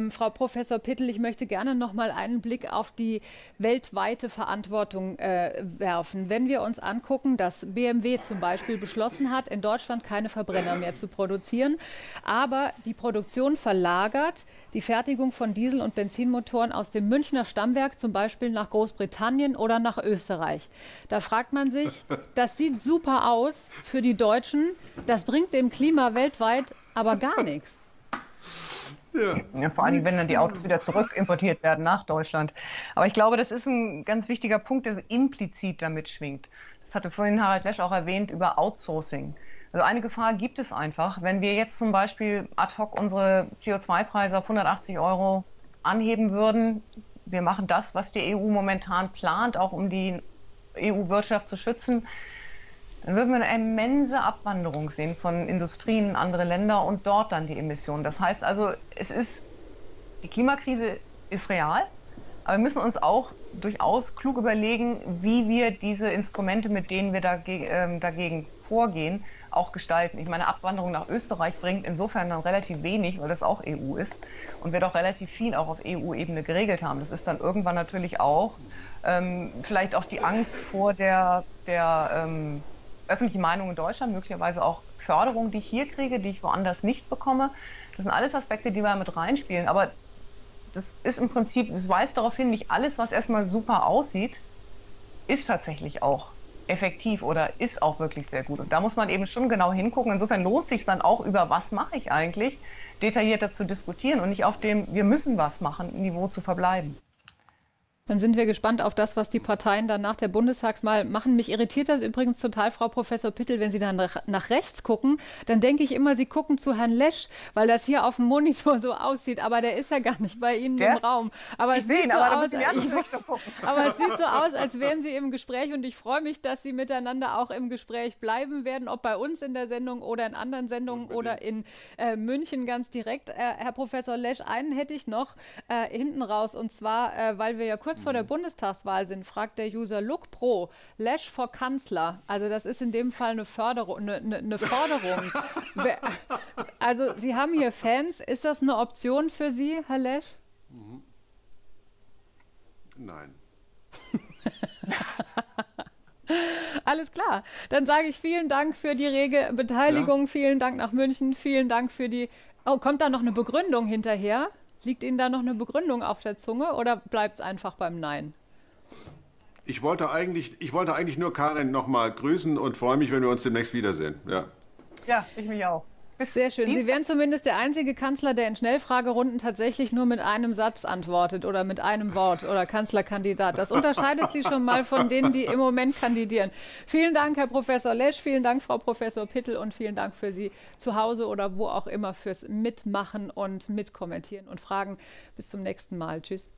Frau Professor Pittel, ich möchte gerne noch mal einen Blick auf die weltweite Verantwortung werfen. Wenn wir uns angucken, dass BMW zum Beispiel beschlossen hat, in Deutschland keine Verbrenner mehr zu produzieren, aber die Produktion verlagert, die Fertigung von Diesel- und Benzinmotoren aus dem Münchner Stammwerk zum Beispiel nach Großbritannien oder nach Österreich. Da fragt man sich, das sieht super aus für die Deutschen, das bringt dem Klima weltweit aber gar nichts. Ja, vor allem, wenn dann die Autos wieder zurück importiert werden nach Deutschland. Aber ich glaube, das ist ein ganz wichtiger Punkt, der so implizit damit schwingt. Das hatte vorhin Harald Lesch auch erwähnt über Outsourcing. Also eine Gefahr gibt es einfach, wenn wir jetzt zum Beispiel ad hoc unsere CO2-Preise auf 180 € anheben würden. Wir machen das, was die EU momentan plant, auch um die EU-Wirtschaft zu schützen. Dann würden wir eine immense Abwanderung sehen von Industrien in andere Länder und dort dann die Emissionen. Das heißt also, die Klimakrise ist real, aber wir müssen uns auch durchaus klug überlegen, wie wir diese Instrumente, mit denen wir dagegen vorgehen, auch gestalten. Ich meine, Abwanderung nach Österreich bringt insofern dann relativ wenig, weil das auch EU ist und wir doch relativ viel auch auf EU-Ebene geregelt haben. Das ist dann irgendwann natürlich auch vielleicht auch die Angst vor der öffentlichen Meinung in Deutschland, möglicherweise auch Förderung, die ich hier kriege, die ich woanders nicht bekomme. Das sind alles Aspekte, die wir mit reinspielen, aber das ist im Prinzip, es weist darauf hin, nicht alles, was erstmal super aussieht, ist tatsächlich auch effektiv oder ist auch wirklich sehr gut. Und da muss man eben schon genau hingucken. Insofern lohnt es sich dann auch, über was mache ich eigentlich, detaillierter zu diskutieren und nicht auf dem wir müssen was machen Niveau zu verbleiben. Dann sind wir gespannt auf das, was die Parteien dann nach der Bundestagswahl machen. Mich irritiert das übrigens total, Frau Professor Pittel, wenn Sie dann nach rechts gucken, dann denke ich immer, Sie gucken zu Herrn Lesch, weil das hier auf dem Monitor so aussieht. Aber der ist ja gar nicht bei Ihnen im Raum. Aber es sieht so aus, als wären Sie im Gespräch. Und ich freue mich, dass Sie miteinander auch im Gespräch bleiben werden, ob bei uns in der Sendung oder in anderen Sendungen oder in München ganz direkt. Herr Professor Lesch, einen hätte ich noch hinten raus. Und zwar, weil wir ja kurz vor der Bundestagswahl sind, fragt der User Look Pro, Lesch vor Kanzler. Also das ist in dem Fall eine Förderung, eine Forderung. Also Sie haben hier Fans. Ist das eine Option für Sie, Herr Lesch? Nein. Alles klar. Dann sage ich vielen Dank für die rege Beteiligung. Ja. Vielen Dank nach München. Vielen Dank für die... Oh, kommt da noch eine Begründung hinterher? Liegt Ihnen da noch eine Begründung auf der Zunge oder bleibt es einfach beim Nein? Ich wollte eigentlich nur Karin nochmal grüßen und freue mich, wenn wir uns demnächst wiedersehen. Ja, ja, ich mich auch. Bis Sehr schön. Dienstag. Sie wären zumindest der einzige Kanzler, der in Schnellfragerunden tatsächlich nur mit einem Satz antwortet oder mit einem Wort oder Kanzlerkandidat. Das unterscheidet Sie schon mal von denen, die im Moment kandidieren. Vielen Dank, Herr Professor Lesch, vielen Dank, Frau Professor Pittel, und vielen Dank für Sie zu Hause oder wo auch immer fürs Mitmachen und Mitkommentieren und Fragen. Bis zum nächsten Mal. Tschüss.